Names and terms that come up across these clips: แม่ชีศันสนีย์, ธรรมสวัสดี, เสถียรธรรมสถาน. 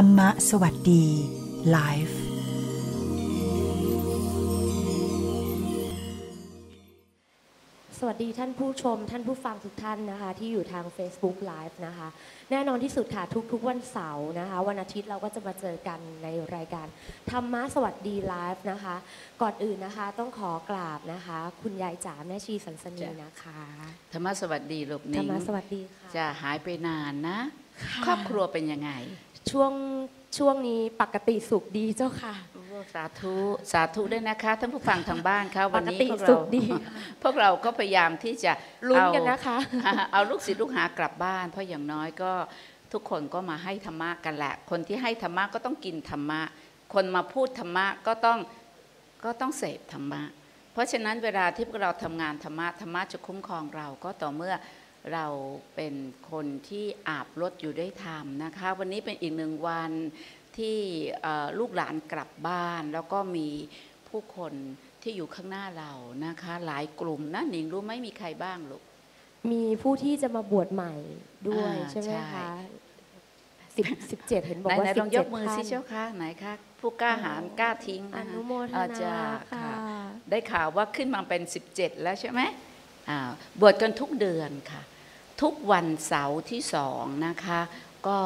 ธรรมสวัสดีไลฟ์สวัสดีท่านผู้ชมท่านผู้ฟังทุกท่านนะคะที่อยู่ทาง Facebook Live นะคะแน่นอนที่สุดค่ะทุกวันเสาร์นะคะวันอาทิตย์เราก็จะมาเจอกันในรายการธรรมะสวัสดี Live นะคะก่อนอื่นนะคะต้องขอกราบนะคะคุณยายจ๋าแม่ชีสันสนีนะคะธรรมะสวัสดีหลบนิ่งธรรมะสวัสดีค่ะจะหายไปนานนะครอบครัวเป็นยังไงช่วงนี้ปกติสุขดีเจ้าค่ะสาธุสาธุด้วยนะคะท่านผู้ฟังทางบ้านค่ะวันนี้พวกเราก็พยายามที่จะลุ้นกันนะคะเอาลูกศิษย์ลูกหากลับบ้านเพราะอย่างน้อยก็ทุกคนก็มาให้ธรรมะกันแหละคนที่ให้ธรรมะก็ต้องกินธรรมะคนมาพูดธรรมะก็ต้องเสพธรรมะเพราะฉะนั้นเวลาที่พวกเราทำงานธรรมะจะคุ้มครองเราก็ต่อเมื่อเราเป็นคนที่อาบรถอยู่ด้วยธรรมนะคะวันนี้เป็นอีกหนึ่งวันที่ลูกหลานกลับบ้านแล้วก็มีผู้คนที่อยู่ข้างหน้าเรานะคะหลายกลุ่มนะหนิงรู้ไหมมีใครบ้างลูกมีผู้ที่จะมาบวชใหม่ด้วยใช่ไหมคะ17เห็นบอกว่า17ยกมือสิเจ้าค่ะไหนคะผู้กล้าหาญกล้าทิ้งอนุโมทนาค่ะได้ข่าวว่าขึ้นมาเป็น17แล้วใช่ไหมบวชกันทุกเดือนค่ะทุกวันเสาร์ที่2นะคะก็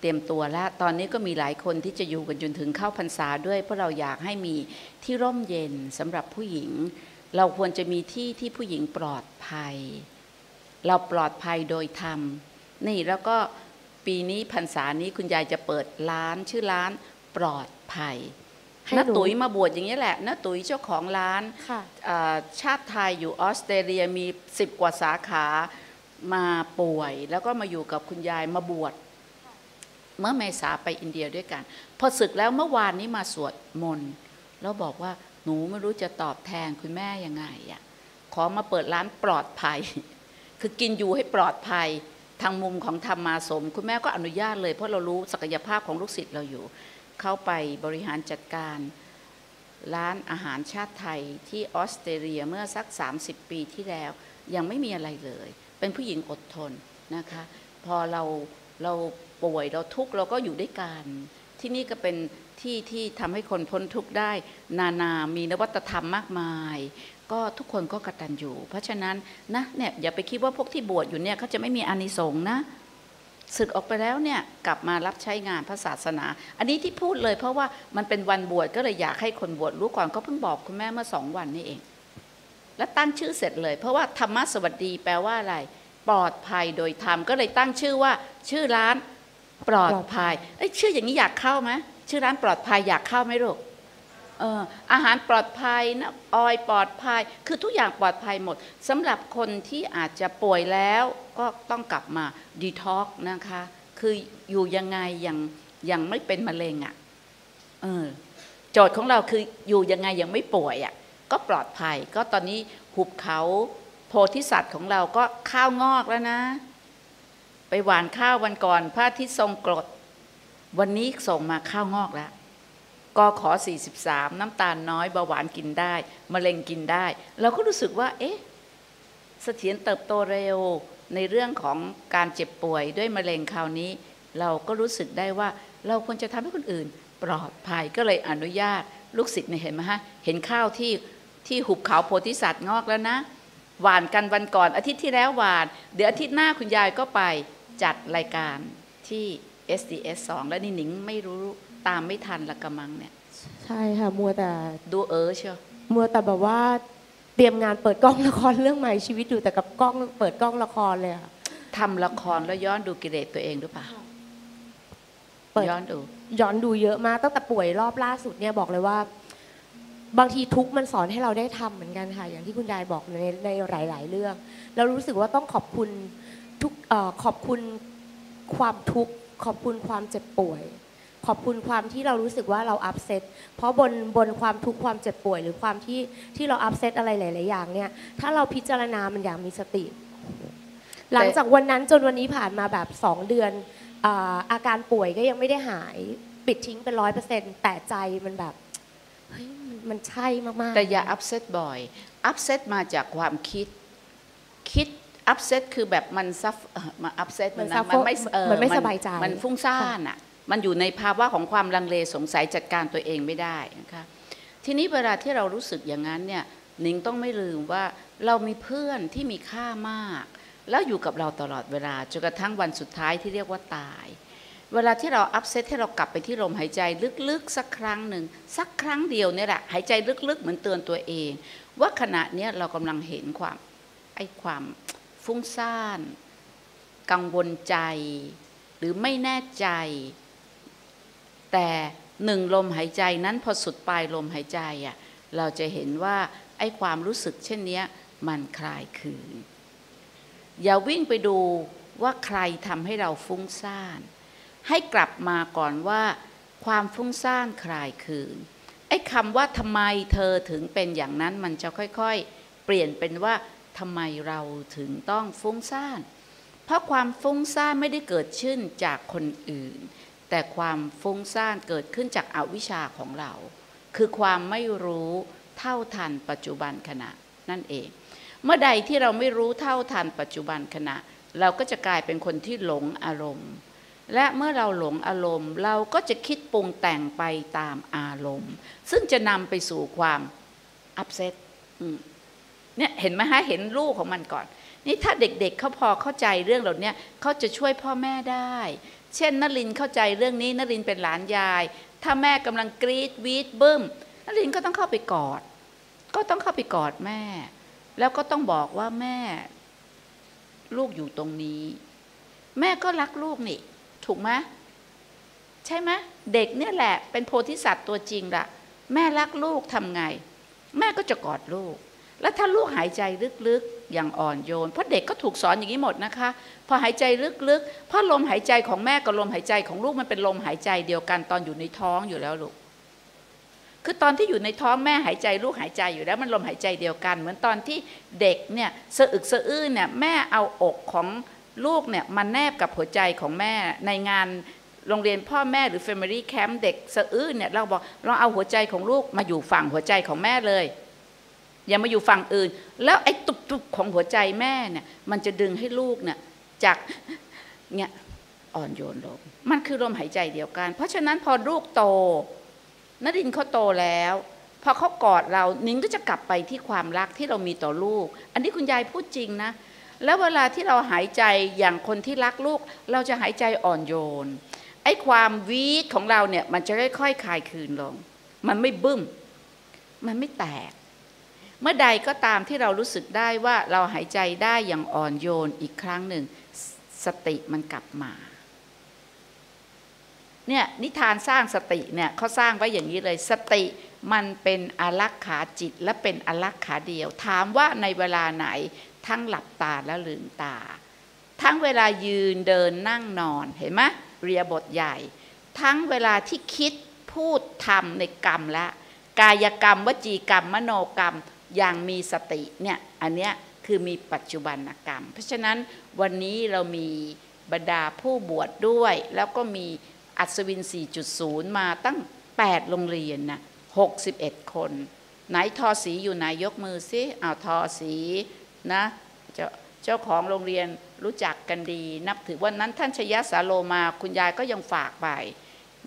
เตรียมตัวแล้วตอนนี้ก็มีหลายคนที่จะอยู่กันจนถึงเข้าพรรษาด้วยเพราะเราอยากให้มีที่ร่มเย็นสำหรับผู้หญิงเราควรจะมีที่ที่ผู้หญิงปลอดภัยเราปลอดภัยโดยธรรมนี่แล้วก็ปีนี้พรรษานี้คุณยายจะเปิดร้านชื่อร้านปลอดภัยน้าตุ๋ยมาบวชอย่างนี้แหละน้าตุ๋ยเจ้าของร้านชาติไทยอยู่ออสเตรเลียมี10กว่าสาขามาป่วยแล้วก็มาอยู่กับคุณยายมาบวชเมื่อเมษาไปอินเดียด้วยกันพอศึกแล้วเมื่อวานนี้มาสวดมนต์แล้วบอกว่าหนูไม่รู้จะตอบแทนคุณแม่ยังไงอ่ะขอมาเปิดร้านปลอดภัยคือกินอยู่ให้ปลอดภัยทางมุมของธรรมาสมคุณแม่ก็อนุญาตเลยเพราะเรารู้ศักยภาพของลูกศิษย์เราอยู่เข้าไปบริหารจัดการร้านอาหารชาติไทยที่ออสเตรเลียเมื่อสัก30ปีที่แล้วยังไม่มีอะไรเลยเป็นผู้หญิงอดทนนะคะพอเราป่วยเราทุกข์เราก็อยู่ด้วยกันที่นี่ก็เป็นที่ที่ทำให้คนพ้นทุกข์ได้นามีนวัตธรรมมากมายก็ทุกคนก็กตัญญูเพราะฉะนั้นนะเนี่ยอย่าไปคิดว่าพวกที่บวชอยู่เนี่ยเขาจะไม่มีอานิสงส์นะศึกออกไปแล้วเนี่ยกลับมารับใช้งานพระศาสนาอันนี้ที่พูดเลยเพราะว่ามันเป็นวันบวชก็เลยอยากให้คนบวชรู้ก่อนก็เพิ่งบอกคุณแม่เมื่อ2 วันนี่เองและตั้งชื่อเสร็จเลยเพราะว่าธรรมสวัสดีแปลว่าอะไรปลอดภัยโดยธรรมก็เลยตั้งชื่อว่าชื่อร้านปลอดภัยไอ้ชื่ออย่างนี้อยากเข้าไหมชื่อร้านปลอดภัยอยากเข้าไหมลูกอาหารปลอดภัยนะออยปลอดภัยคือทุกอย่างปลอดภัยหมดสำหรับคนที่อาจจะป่วยแล้วก็ต้องกลับมาดีท็อกนะคะคืออยู่ยังไงยังไม่เป็นมะเร็งอ่ะโจทย์ของเราคืออยู่ยังไงยังไม่ป่วยอ่ะก็ปลอดภัยก็ตอนนี้หุบเขาโพธิสัตว์ของเราก็ข้าวงอกแล้วนะไปหวานข้าววันก่อนพระอาทิตย์ทรงกรดวันนี้ส่งมาข้าวงอกแล้วก็ขอ43น้ำตาลน้อยเบาหวานกินได้มะเร็งกินได้เราก็รู้สึกว่าเอ๊ะเสถียรเติบโตเร็วในเรื่องของการเจ็บป่วยด้วยมะเร็งคราวนี้เราก็รู้สึกได้ว่าเราควรจะทำให้คนอื่นปลอดภัยก็เลยอนุญาตลูกศิษย์เนี่ยเห็นไหมฮะเห็นข้าวที่หุบเขาโพธิสัตว์งอกแล้วนะหวานกันวันก่อนอาทิตย์ที่แล้วหวานเดี๋ยวอาทิตย์หน้าคุณยายก็ไปจัดรายการที่ SDS 2แล้วนี่หนิงไม่รู้ตามไม่ทันละกระมังเนี่ยใช่ค่ะมัวแต่ดูเชียวมัวแต่แบบว่าเตรียมงานเปิดกล้องละครเรื่องใหม่ชีวิตอยู่แต่กับกล้องเปิดกล้องละครเลยค่ะทำละครแล้วย้อนดูกิเลสตัวเองหรือเปล่าย้อนดูเยอะมากตั้งแต่ป่วยรอบล่าสุดเนี่ยบอกเลยว่าบางทีทุกข์มันสอนให้เราได้ทำเหมือนกันค่ะอย่างที่คุณยายบอกในหลายๆเรื่องแล้วรู้สึกว่าต้องขอบคุณทุกขอบคุณความทุกข์ขอบคุณความเจ็บป่วยขอบคุณความที่เรารู้สึกว่าเราอัพเซตเพราะบนความทุกข์ความเจ็บป่วยหรือความที่เราอัพเซตอะไรหลายๆอย่างเนี่ยถ้าเราพิจารณามันอย่างมีสติหลังจากวันนั้นจนวันนี้ผ่านมาแบบ2 เดือนอาการป่วยก็ยังไม่ได้หายปิดทิ้งเป็น 100% แต่ใจมันแบบเฮ้ยมันใช่มากๆแต่อย่าอัพเซตบ่อยอัพเซตมาจากความคิดอัพเซตคือแบบมันซับมาอัพเซตมันไม่สบายใจมันฟุ้งซ่านอ่ะ มันอยู่ในภาวะของความลังเลสงสัยจัดการตัวเองไม่ได้นะคะทีนี้เวลาที่เรารู้สึกอย่างนั้นเนี่ยหนิงต้องไม่ลืมว่าเรามีเพื่อนที่มีค่ามากแล้วอยู่กับเราตลอดเวลาจนกระทั่งวันสุดท้ายที่เรียกว่าตายเวลาที่เราอัพเซตให้เรากลับไปที่ลมหายใจลึกๆสักครั้งหนึ่งสักครั้งเดียวเนี่ยแหละหายใจลึกๆเหมือนเตือนตัวเองว่าขณะนี้เรากำลังเห็นความฟุ้งซ่านกังวลใจหรือไม่แน่ใจแต่หนึ่งลมหายใจนั้นพอสุดปลายลมหายใจอ่ะเราจะเห็นว่าไอ้ความรู้สึกเช่นนี้มันคลายคืนอย่าวิ่งไปดูว่าใครทำให้เราฟุ้งซ่านให้กลับมาก่อนว่าความฟุ้งซ่านคลายคืนไอ้คำว่าทำไมเธอถึงเป็นอย่างนั้นมันจะค่อยๆเปลี่ยนเป็นว่าทำไมเราถึงต้องฟุ้งซ่านเพราะความฟุ้งซ่านไม่ได้เกิดขึ้นจากคนอื่นแต่ความฟุ้งซ่านเกิดขึ้นจากอวิชชาของเราคือความไม่รู้เท่าทันปัจจุบันขณะนั่นเองเมื่อใดที่เราไม่รู้เท่าทันปัจจุบันขณะเราก็จะกลายเป็นคนที่หลงอารมณ์และเมื่อเราหลงอารมณ์เราก็จะคิดปรุงแต่งไปตามอารมณ์ซึ่งจะนำไปสู่ความอัพเซตเนี่ยเห็นไหมฮะเห็นลูกของมันก่อนนี่ถ้าเด็กๆเขาพอเข้าใจเรื่องเหล่านี้เขาจะช่วยพ่อแม่ได้เช่นนลินเข้าใจเรื่องนี้นลินเป็นหลานยายถ้าแม่กำลังกรี๊ดวีดบึ้มนลินก็ต้องเข้าไปกอดแม่แล้วก็ต้องบอกว่าแม่ลูกอยู่ตรงนี้แม่ก็รักลูกนี่ถูกไหมใช่ไหมเด็กเนี่ยแหละเป็นโพธิสัตว์ตัวจริงล่ะแม่รักลูกทำไงแม่ก็จะกอดลูกแล้วถ้าลูกหายใจลึกๆอย่างอ่อนโยนเพราะเด็กก็ถูกสอนอย่างนี้หมดนะคะพอหายใจลึกๆเพราะลมหายใจของแม่กับลมหายใจของลูกมันเป็นลมหายใจเดียวกันตอนอยู่ในท้องอยู่แล้วลูกคือตอนที่อยู่ในท้องแม่หายใจลูกหายใจอยู่แล้วมันลมหายใจเดียวกันเหมือนตอนที่เด็กเนี่ยสะอึกสะอื้นเนี่ยแม่เอาอกของลูกเนี่ยมันแนบกับหัวใจของแม่ในงานโรงเรียนพ่อแม่หรือ Family Camp เด็กสะอื้นเนี่ยเราบอกเราเอาหัวใจของลูกมาอยู่ฝั่งหัวใจของแม่เลยอย่ามาอยู่ฝั่งอื่นแล้วไอ้ตุบๆของหัวใจแม่เนี่ยมันจะดึงให้ลูกเนี่ยจากเนี่ยอ่อนโยนลงมันคือลมหายใจเดียวกันเพราะฉะนั้นพอลูกโตนรินเขาโตแล้วพอเขากอดเรานิ้งก็จะกลับไปที่ความรักที่เรามีต่อลูกอันนี้คุณยายพูดจริงนะแล้วเวลาที่เราหายใจอย่างคนที่รักลูกเราจะหายใจอ่อนโยนไอ้ความวีดของเราเนี่ยมันจะค่อยๆคลายคืนลงมันไม่บึ้มมันไม่แตกเมื่อใดก็ตามที่เรารู้สึกได้ว่าเราหายใจได้อย่างอ่อนโยนอีกครั้งหนึ่งสติมันกลับมาเนี่ยนิทานสร้างสติเนี่ยเขาสร้างไว้อย่างนี้เลยสติมันเป็นอารักขาจิตและเป็นอารักขาเดียวถามว่าในเวลาไหนทั้งหลับตาและลืมตาทั้งเวลายืนเดินนั่งนอนเห็นไหมเรียบทใหญ่ทั้งเวลาที่คิดพูดทำในกรรมและกายกรรมวจีกรรมมโนกรรมอย่างมีสติเนี่ยอันเนี้ยคือมีปัจจุบันกรรมเพราะฉะนั้นวันนี้เรามีบรรดาผู้บวช ด้วยแล้วก็มีอัศวิน 4.0 มาตั้ง8โรงเรียนนะ61คนไหนทอสีอยู่ไหนยกมือซิเอาทอสีนะเจ้าของโรงเรียนรู้จักกันดีนับถือวันนั้นท่านชยสาโลมาคุณยายก็ยังฝากไป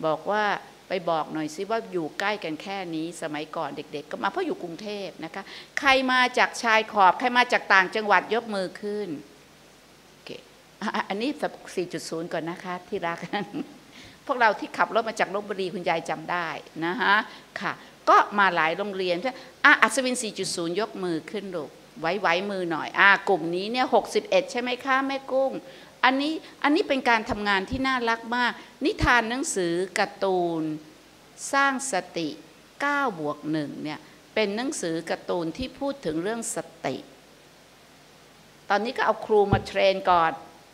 บอกว่าไปบอกหน่อยซิว่าอยู่ใกล้กันแค่นี้สมัยก่อนเด็กๆก็มาเพราะอยู่กรุงเทพนะคะใครมาจากชายขอบใครมาจากต่างจังหวัดยกมือขึ้นโอเคอันนี้ 4.0 ก่อนนะคะที่รักพวกเราที่ขับรถมาจากลพบุรีคุณยายจำได้นะฮะค่ะก็มาหลายโรงเรียนอัศวิน 4.0 ยกมือขึ้นลูกไว้มือหน่อยกลุ่มนี้เนี่ย61ใช่ไหมคะแม่กุ้งอันนี้เป็นการทำงานที่น่ารักมากนิทานหนังสือการ์ตูนสร้างสติ9+1เนี่ยเป็นหนังสือการ์ตูนที่พูดถึงเรื่องสติตอนนี้ก็เอาครูมาเทรนก่อน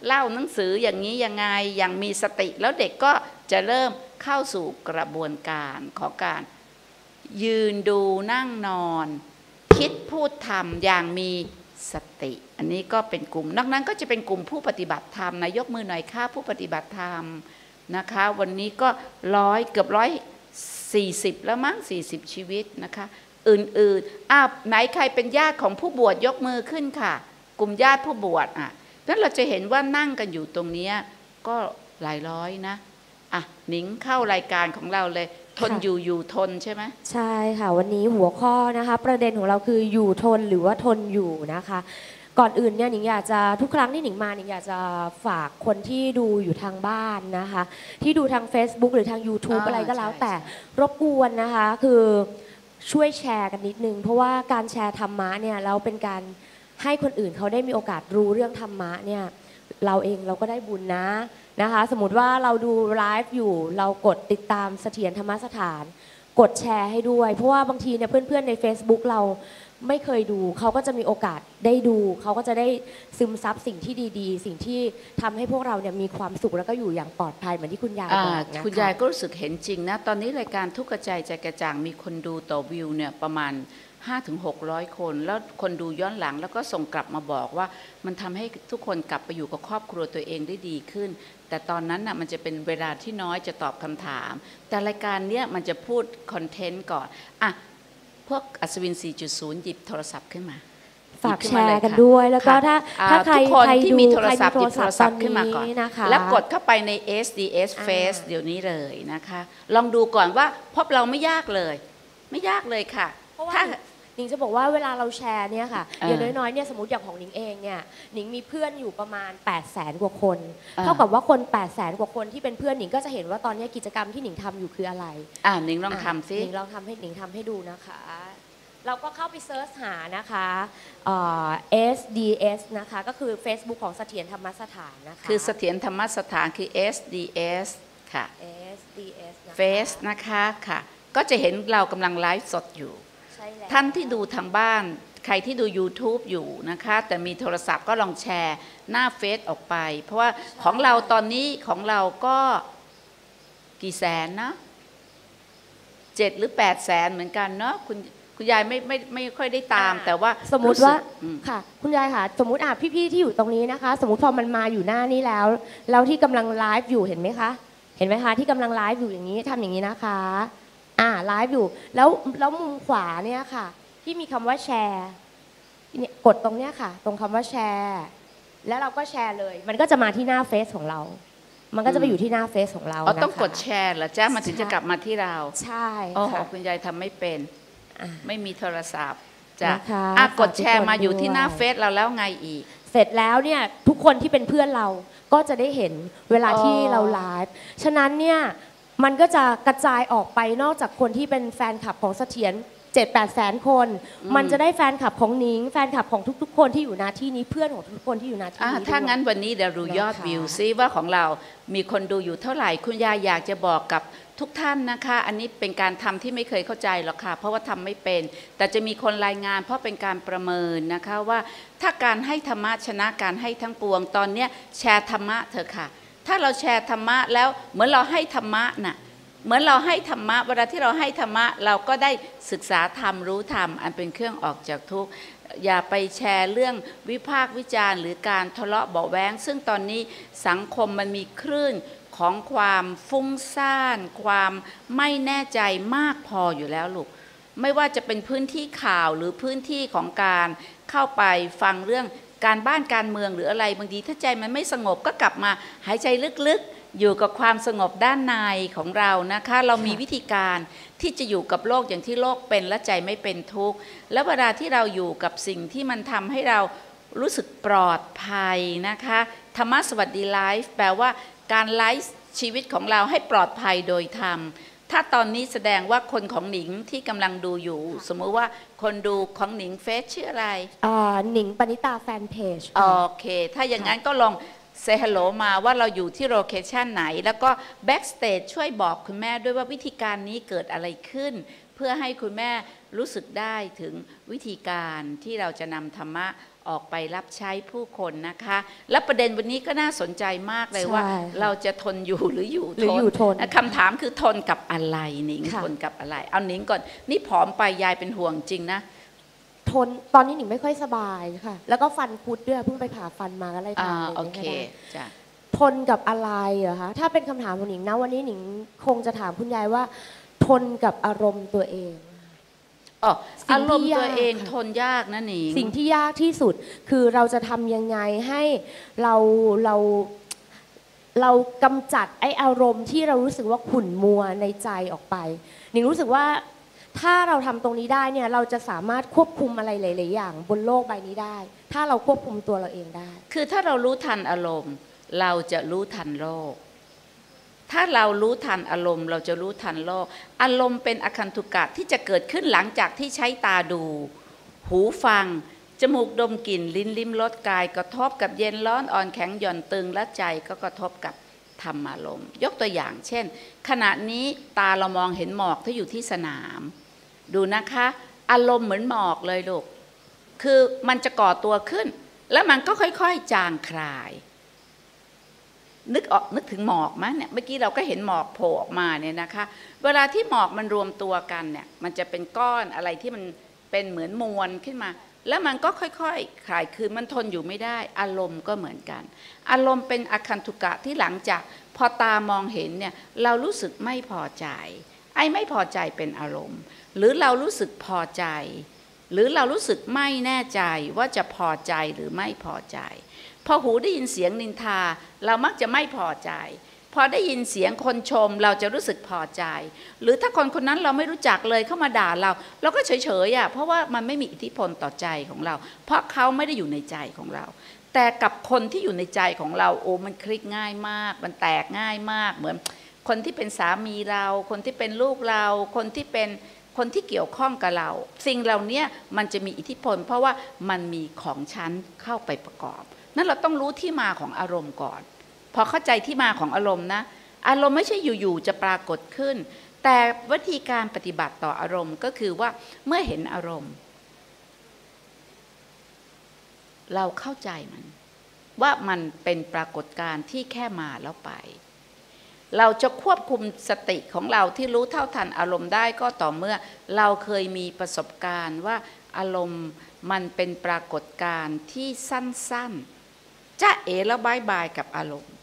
เล่าหนังสืออย่างนี้ยังไงอย่างมีสติแล้วเด็กก็จะเริ่มเข้าสู่กระบวนการของการยืนดูนั่งนอนคิดพูดทำอย่างมีสติอันนี้ก็เป็นกลุ่มนอกนั้นก็จะเป็นกลุ่มผู้ปฏิบัติธรรมนะยกมือหน่อยค่ะผู้ปฏิบัติธรรมนะคะวันนี้ก็เกือบ 140แล้วมั้ง40ชีวิตนะคะอื่นๆไหนใครเป็นญาติของผู้บวชยกมือขึ้นค่ะกลุ่มญาติผู้บวชนั้นเราจะเห็นว่านั่งกันอยู่ตรงนี้ก็หลายร้อยนะ อ่ะหนิงเข้ารายการของเราเลยทนอยู่ทนใช่ไหมใช่ค่ะวันนี้หัวข้อนะคะประเด็นของเราคืออยู่ทนหรือว่าทนอยู่นะคะก่อนอื่นเนี่ยหนิงอยากจะทุกครั้งที่หนิงมาหนิงอยากจะฝากคนที่ดูอยู่ทางบ้านนะคะที่ดูทาง Facebook หรือทาง YouTube อะไรก็แล้วแต่รบกวนนะคะคือช่วยแชร์กันนิดนึงเพราะว่าการแชร์ธรรมะเนี่ยเราเป็นการให้คนอื่นเขาได้มีโอกาสรู้เรื่องธรรมะเนี่ยเราเองเราก็ได้บุญนะคะสมมติว่าเราดูไลฟ์อยู่เรากดติดตามเสถียรธรรมสถานกดแชร์ให้ด้วยเพราะว่าบางทีเนี่ยเพื่อนๆใน Facebook เราไม่เคยดูเขาก็จะมีโอกาสได้ดูเขาก็จะได้ซึมซับสิ่งที่ดีๆสิ่งที่ทำให้พวกเราเนี่ยมีความสุขแล้วก็อยู่อย่างปลอดภัยเหมือนที่คุณยายบอกนะคะคุณยายก็รู้สึกเห็นจริงนะตอนนี้รายการทุกกระจายใจกระจ่างมีคนดูต่อวิวเนี่ยประมาณ 500 ถึง 600 คนแล้วคนดูย้อนหลังแล้วก็ส่งกลับมาบอกว่ามันทำให้ทุกคนกลับไปอยู่กับครอบครัวตัวเองได้ดีขึ้นแต่ตอนนั้นน่ะมันจะเป็นเวลาที่น้อยจะตอบคำถามแต่รายการเนี้ยมันจะพูดคอนเทนต์ก่อนอ่ะพวกอัศวิน 4.0 หยิบโทรศัพท์ขึ้นมาฝากแชร์กันด้วยแล้วก็ถ้าใครที่มีโทรศัพท์หยิบโทรศัพท์ขึ้นมาก่อนนะคะแล้วกดเข้าไปใน SDS Face เดี๋ยวนี้เลยนะคะลองดูก่อนว่าพบเราไม่ยากเลยไม่ยากเลยค่ะเพราะว่าหนิงจะบอกว่าเวลาเราแชร์เนี่ยค่ะอย่างน้อยๆเนี่ยสมมติอย่างของหนิงเองเนี่ยหนิงมีเพื่อนอยู่ประมาณ 800,000 กว่าคนเท่ากับว่าคน 800,000 กว่าคนที่เป็นเพื่อนหนิงก็จะเห็นว่าตอนนี้กิจกรรมที่หนิงทำอยู่คืออะไรหนิงลองทำซิหนิงลองทำให้หนิงทำให้ดูนะคะเราก็เข้าไปเซิร์ชหานะคะSDS นะคะก็คือ Facebook ของเสถียรธรรมสถานนะคะคือเสถียรธรรมสถานคือ SDS ค่ะ SDS นะคะ Face นะคะค่ะก็จะเห็นเรากำลังไลฟ์สดอยู่ท่านที่ดูทางบ้านใครที่ดู YouTube อยู่นะคะแต่มีโทรศัพท์ก็ลองแชร์หน้าเฟซออกไปเพราะว่าของเราตอนนี้ของเราก็กี่แสนนะ7 หรือ 8 แสนเหมือนกันเนาะคุณยายไม่ค่อยได้ตามแต่ว่าสมมติว่าค่ะคุณยายค่ะสมมติพี่ๆที่อยู่ตรงนี้นะคะสมมติพอมันมาอยู่หน้านี้แล้วเราที่กำลังไลฟ์อยู่เห็นไหมคะเห็นไหมคะที่กำลังไลฟ์อยู่อย่างนี้ทำอย่างนี้นะคะไลฟ์อยู่แล้วมุมขวาเนี่ยค่ะที่มีคำว่าแชร์เนี่ยกดตรงเนี้ยค่ะตรงคำว่าแชร์แล้วเราก็แชร์เลยมันก็จะมาที่หน้าเฟซของเรามันก็จะไปอยู่ที่หน้าเฟซของเรานะคะต้องกดแชร์เหรอจ้ามันถึงจะกลับมาที่เราใช่ค่ะคุณยายทำไม่เป็นไม่มีโทรศัพท์จ้ะกดแชร์มาอยู่ที่หน้าเฟซเราแล้วไงอีกเสร็จแล้วเนี่ยทุกคนที่เป็นเพื่อนเราก็จะได้เห็นเวลาที่เราไลฟ์ฉะนั้นเนี่ยมันก็จะกระจายออกไปนอกจากคนที่เป็นแฟนคลับของเสถียร 7-8 แสนคนมันจะได้แฟนคลับของนิ้งแฟนคลับของทุกๆคนที่อยู่ณที่นี้เพื่อนของทุกคนที่อยู่ณที่นี้ถ้างั้นวันนี้เดี๋ยวดูยอดวิวซิว่าของเรามีคนดูอยู่เท่าไหร่คุณยายอยากจะบอกกับทุกท่านนะคะอันนี้เป็นการทำที่ไม่เคยเข้าใจหรอกค่ะเพราะว่าทำไม่เป็นแต่จะมีคนรายงานเพราะเป็นการประเมินนะคะว่าถ้าการให้ธรรมะชนะการให้ทั้งปวงตอนเนี้ยแชร์ธรรมะเถอะค่ะถ้าเราแชร์ธรรมะแล้วเหมือนเราให้ธรรมะน่ะเหมือนเราให้ธรรมะเวลาที่เราให้ธรรมะเราก็ได้ศึกษาธรรมรู้ธรรมอันเป็นเครื่องออกจากทุกข์อย่าไปแชร์เรื่องวิพากษ์วิจารณ์หรือการทะเลาะเบาะแว้งซึ่งตอนนี้สังคมมันมีคลื่นของความฟุ้งซ่านความไม่แน่ใจมากพออยู่แล้วลูกไม่ว่าจะเป็นพื้นที่ข่าวหรือพื้นที่ของการเข้าไปฟังเรื่องการบ้านการเมืองหรืออะไรบางทีถ้าใจมันไม่สงบก็กลับมาหายใจลึกๆอยู่กับความสงบด้านในของเรานะคะเรามีวิธีการที่จะอยู่กับโลกอย่างที่โลกเป็นและใจไม่เป็นทุกข์และเวลาที่เราอยู่กับสิ่งที่มันทำให้เรารู้สึกปลอดภัยนะคะธรรมสวัสดีไลฟ์แปลว่าการไลฟ์ชีวิตของเราให้ปลอดภัยโดยธรรมถ้าตอนนี้แสดงว่าคนของหนิงที่กำลังดูอยู่สมมติว่าคนดูของหนิงเฟซชื่ออะไรหนิงปณิตาแฟนเพจโอเคถ้าอย่างนั้นก็ลองเซฮัลโหลมาว่าเราอยู่ที่โลเคชันไหนแล้วก็แบ็กสเตจช่วยบอกคุณแม่ด้วยว่าวิธีการนี้เกิดอะไรขึ้นเพื่อให้คุณแม่รู้สึกได้ถึงวิธีการที่เราจะนำธรรมะออกไปรับใช้ผู้คนนะคะและประเด็นวันนี้ก็น่าสนใจมากเลยว่าเราจะทนอยู่หรืออยู่ทนคำถามคือทนกับอะไรหนิงทนกับอะไรเอาหนิงก่อนนี่ผอมไปยายเป็นห่วงจริงนะทนตอนนี้หนิงไม่ค่อยสบายค่ะแล้วก็ฟันคุดด้วยเพิ่งไปผ่าฟันมาอะไรทำโอเคจ้ะทนกับอะไรเหรอคะถ้าเป็นคำถามของหนิงนะวันนี้หนิงคงจะถามคุณยายว่าทนกับอารมณ์ตัวเองอารมณ์ตัวเองทนยากนะหนิงสิ่งที่ยากที่สุดคือเราจะทำยังไงให้เรา เรากำจัดไออารมณ์ที่เรารู้สึกว่าขุ่นมัวในใจออกไปหนิงรู้สึกว่าถ้าเราทำตรงนี้ได้เนี่ยเราจะสามารถควบคุมอะไรหลายๆอย่างบนโลกใบนี้ได้ถ้าเราควบคุมตัวเราเองได้คือถ้าเรารู้ทันอารมณ์เราจะรู้ทันโลกถ้าเรารู้ทันอารมณ์เราจะรู้ทันโลกอารมณ์เป็นอคันตุกะที่จะเกิดขึ้นหลังจากที่ใช้ตาดูหูฟังจมูกดมกลิ่นลิ้นลิ้มรสกายกระทบกับเย็นร้อนอ่อนแข็งหย่อนตึงและใจก็กระทบกับธรรมอารมณ์ยกตัวอย่างเช่นขณะนี้ตาเรามองเห็นหมอกที่อยู่ที่สนามดูนะคะอารมณ์เหมือนหมอกเลยลูกคือมันจะก่อตัวขึ้นแล้วมันก็ค่อยๆจางคลายนึกถึงหมอกมั้ยเนี่ยเมื่อกี้เราก็เห็นหมอกโผล่ออกมาเนี่ยนะคะเวลาที่หมอกมันรวมตัวกันเนี่ยมันจะเป็นก้อนอะไรที่มันเป็นเหมือนมวลขึ้นมาแล้วมันก็ค่อยๆ คลายคืนมันทนอยู่ไม่ได้อารมณ์ก็เหมือนกันอารมณ์เป็นอคันตุกะที่หลังจากพอตามองเห็นเนี่ยเรารู้สึกไม่พอใจไอ้ไม่พอใจเป็นอารมณ์หรือเรารู้สึกพอใจหรือเรารู้สึกไม่แน่ใจว่าจะพอใจหรือไม่พอใจพอหูได้ยินเสียงนินทาเรามักจะไม่พอใจพอได้ยินเสียงคนชมเราจะรู้สึกพอใจหรือถ้าคนนั้นเราไม่รู้จักเลยเข้ามาด่าเราก็เฉยๆเพราะว่ามันไม่มีอิทธิพลต่อใจของเราเพราะเขาไม่ได้อยู่ในใจของเราแต่กับคนที่อยู่ในใจของเราโอ้มันคลิกง่ายมากมันแตกง่ายมากเหมือนคนที่เป็นสามีเราคนที่เป็นลูกเราคนที่เกี่ยวข้องกับเราสิ่งเหล่านี้มันจะมีอิทธิพลเพราะว่ามันมีของชั้นเข้าไปประกอบนั่นเราต้องรู้ที่มาของอารมณ์ก่อนพอเข้าใจที่มาของอารมณ์นะอารมณ์ไม่ใช่อยู่ๆจะปรากฏขึ้นแต่วิธีการปฏิบัติต่ออารมณ์ก็คือว่าเมื่อเห็นอารมณ์เราเข้าใจมันว่ามันเป็นปรากฏการณ์ที่แค่มาแล้วไปเราจะควบคุมสติของเราที่รู้เท่าทันอารมณ์ได้ก็ต่อเมื่อเราเคยมีประสบการณ์ว่าอารมณ์มันเป็นปรากฏการณ์ที่สั้นๆจ้าเอ๋แล้วบายบายกับอารมณ์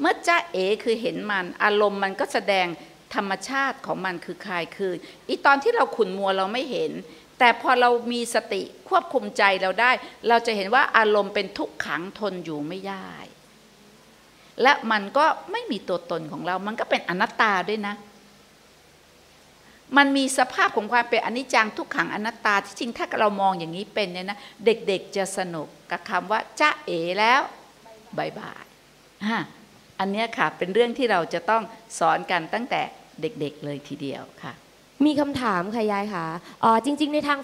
เมื่อจ้าเอ๋คือเห็นมันอารมณ์มันก็แสดงธรรมชาติของมันคือคลายคืนอีตอนที่เราขุ่นมัวเราไม่เห็นแต่พอเรามีสติควบคุมใจเราได้เราจะเห็นว่าอารมณ์เป็นทุกขังทนอยู่ไม่ได้และมันก็ไม่มีตัวตนของเรามันก็เป็นอนัตตาด้วยนะมันมีสภาพของความเป็นอนิจจังทุกขังอนัตตาที่จริงถ้าเรามองอย่างนี้เป็นเนี่ยนะเด็กๆจะสนุกกับคำว่าจ้าเอ๋แล้วบายบายอันนี้ค่ะเป็นเรื่องที่เราจะต้องสอนกันตั้งแต่เด็กๆเลยทีเดียวค่ะมีคำถามค่ะยายค่ะจริงๆในทาง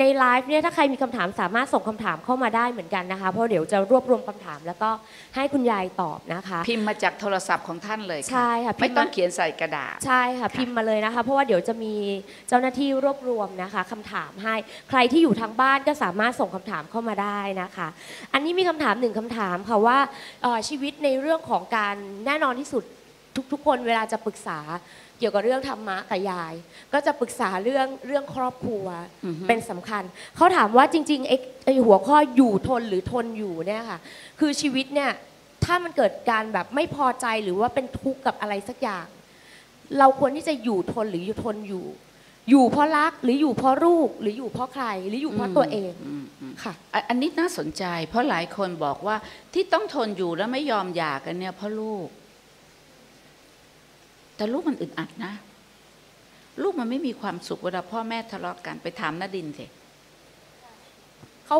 ในไลฟ์เนี่ยถ้าใครมีคำถามสามารถส่งคำถามเข้ามาได้เหมือนกันนะคะเพราะเดี๋ยวจะรวบรวมคำถามแล้วก็ให้คุณยายตอบนะคะพิมพ์มาจากโทรศัพท์ของท่านเลยใช่ค่ะไม่ต้องเขียนใส่กระดาษใช่ค่ะพิมพ์มาเลยนะคะเพราะว่าเดี๋ยวจะมีเจ้าหน้าที่รวบรวมนะคะคำถามให้ใครที่อยู่ทางบ้านก็สามารถส่งคำถามเข้ามาได้นะคะอันนี้มีคำถามหนึ่งคำถามค่ะว่าชีวิตในเรื่องของการแน่นอนที่สุดทุกคนเวลาจะปรึกษาเกี่ยวกับเรื่องธรรมะกับยายก็จะปรึกษาเรื่องครอบครัวเป็นสำคัญเขาถามว่าจริงๆไอหัวข้ออยู่ทนหรือทนอยู่เนี่ยค่ะคือชีวิตเนี่ยถ้ามันเกิดการแบบไม่พอใจหรือว่าเป็นทุกข์กับอะไรสักอย่างเราควรที่จะอยู่ทนหรืออยู่ทนอยู่เพราะรักหรืออยู่เพราะลูกหรืออยู่เพราะใครหรืออยู่เพราะตัวเองค่ะอันนี้น่าสนใจเพราะหลายคนบอกว่าที่ต้องทนอยู่แล้วไม่ยอมหย่ากันเนี่ยเพราะลูกแต่ลูกมันอึดอัดนะลูกมันไม่มีความสุขเวลาพ่อแม่ทะเลาะกันไปถามณดินสิ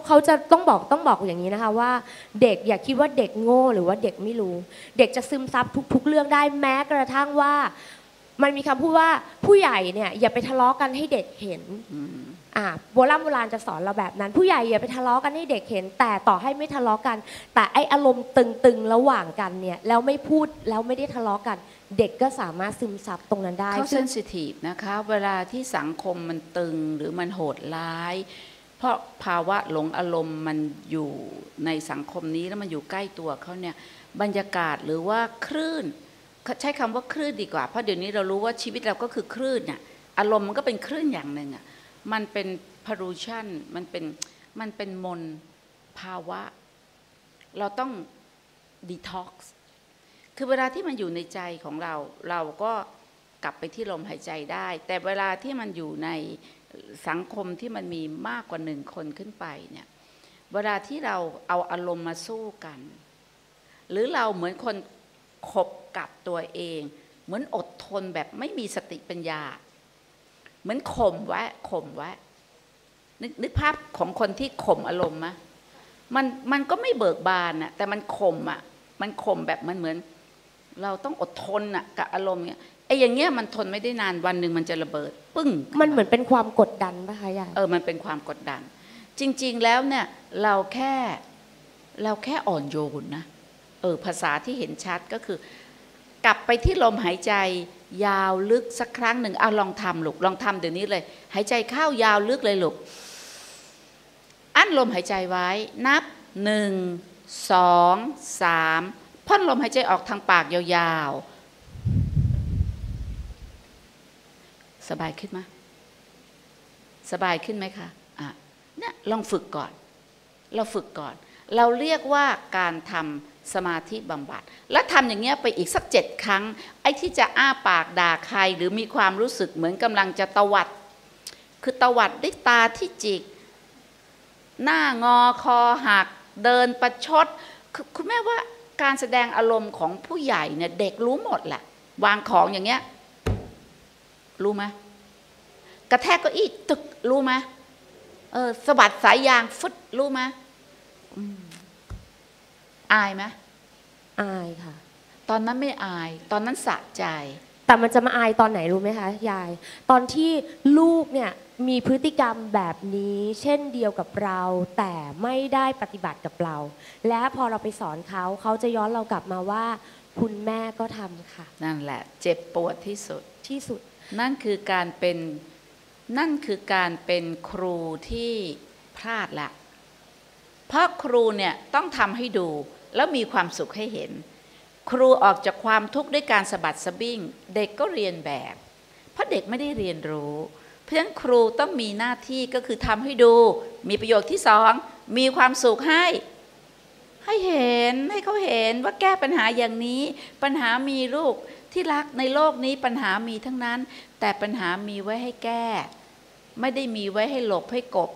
เขาจะต้องบอกอย่างนี้นะคะว่าเด็กอย่าคิดว่าเด็กโง่หรือว่าเด็กไม่รู้เด็กจะซึมซับทุกๆเรื่องได้แม้กระทั่งว่ามันมีคำพูดว่าผู้ใหญ่เนี่ยอย่าไปทะเลาะกันให้เด็กเห็นโบราณจะสอนเราแบบนั้นผู้ใหญ่อย่าไปทะเลาะกันให้เด็กเห็นแต่ต่อให้ไม่ทะเลาะกันแต่ไออารมณ์ตึงๆระหว่างกันเนี่ยแล้วไม่พูดแล้วไม่ได้ทะเลาะกันเด็กก็สามารถซึมซับตรงนั้นได้เขาเซนซิทีฟนะคะเวลาที่สังคมมันตึงหรือมันโหดร้ายเพราะภาวะหลงอารมณ์มันอยู่ในสังคมนี้แล้วมันอยู่ใกล้ตัวเขาเนี่ยบรรยากาศหรือว่าคลื่นใช้คำว่าคลื่นดีกว่าเพราะเดี๋ยวนี้เรารู้ว่าชีวิตเราก็คือคลื่นน่ะอารมณ์มันก็เป็นคลื่นอย่างหนึ่งอ่ะมันเป็นพารูชันมันเป็นมลภาวะเราต้องดีท็อกซ์คือเวลาที่มันอยู่ในใจของเราเราก็กลับไปที่ลมหายใจได้แต่เวลาที่มันอยู่ในสังคมที่มันมีมากกว่าหนึ่งคนขึ้นไปเนี่ยเวลาที่เราเอาอารมณ์มาสู้กันหรือเราเหมือนคน ขบกับตัวเองเหมือนอดทนแบบไม่มีสติปัญญาเหมือนข่มไว้นึกภาพของคนที่ข่มอารมณ์มะมันก็ไม่เบิกบานอะแต่มันข่มอะมันข่มแบบมันเหมือนเราต้องอดทนอะกับอารมณ์เนี่ยไอ้อย่างเงี้ยมันทนไม่ได้นานวันหนึ่งมันจะระเบิดปึ้งมันเหมือนเป็นความกดดันป่ะคะยายมันเป็นความกดดันจริงๆแล้วเนี่ยเราแค่อ่อนโยนนะภาษาที่เห็นชัดก็คือกลับไปที่ลมหายใจยาวลึกสักครั้งหนึ่งเอาลองทำลูกลองทำเดี๋ยวนี้เลยหายใจเข้ายาวลึกเลยลูกอั้นลมหายใจไว้นับ 1 2 3 พ่นลมหายใจออกทางปากยาวๆสบายขึ้นไหมสบายขึ้นไหมคะเนี่ยลองฝึกก่อนเราฝึกก่อนเราเรียกว่าการทำสมาธิบำบัดและทำอย่างเงี้ยไปอีกสัก7ครั้งไอ้ที่จะอ้าปากด่าใครหรือมีความรู้สึกเหมือนกำลังจะตวัดคือตวัดด้วยตาที่จิกหน้างอคอหักเดินประชดคุณแม่ว่าการแสดงอารมณ์ของผู้ใหญ่เนี่ยเด็กรู้หมดแหละวางของอย่างเงี้ยรู้ไหมกระแทกเก้าอี้ตึกรู้ไหมสะบัดสายยางฟึดรู้ไหมอายไหมอายค่ะตอนนั้นไม่อายตอนนั้นสะใจแต่มันจะมาอายตอนไหนรู้ไหมคะยายตอนที่ลูกเนี่ยมีพฤติกรรมแบบนี้เช่นเดียวกับเราแต่ไม่ได้ปฏิบัติกับเราและพอเราไปสอนเขาเขาจะย้อนเรากลับมาว่าคุณแม่ก็ทำค่ะนั่นแหละเจ็บปวดที่สุดที่สุดนั่นคือการเป็นครูที่พลาดละเพราะครูเนี่ยต้องทำให้ดูแล้วมีความสุขให้เห็นครูออกจากความทุกข์ด้วยการสะบัดสะบิ้งเด็กก็เรียนแบบเพราะเด็กไม่ได้เรียนรู้เพราะฉะนั้นครูต้องมีหน้าที่ก็คือทำให้ดูมีประโยคที่สองมีความสุขให้เห็นให้เขาเห็นว่าแก้ปัญหาอย่างนี้ปัญหามีลูกที่รักในโลกนี้ปัญหามีทั้งนั้นแต่ปัญหามีไว้ให้แก้ไม่ได้มีไว้ให้หลบให้กบ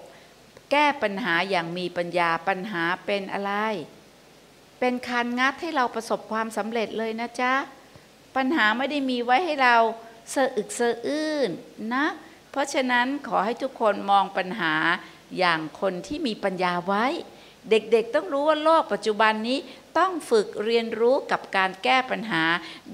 แก้ปัญหาอย่างมีปัญญาปัญหาเป็นอะไรเป็นคานงัดให้เราประสบความสำเร็จเลยนะจ๊ะปัญหาไม่ได้มีไว้ให้เราเสื่ออึกเสื่ออื้นนะเพราะฉะนั้นขอให้ทุกคนมองปัญหาอย่างคนที่มีปัญญาไว้เด็กๆต้องรู้ว่าโลกปัจจุบันนี้ต้องฝึกเรียนรู้กับการแก้ปัญหา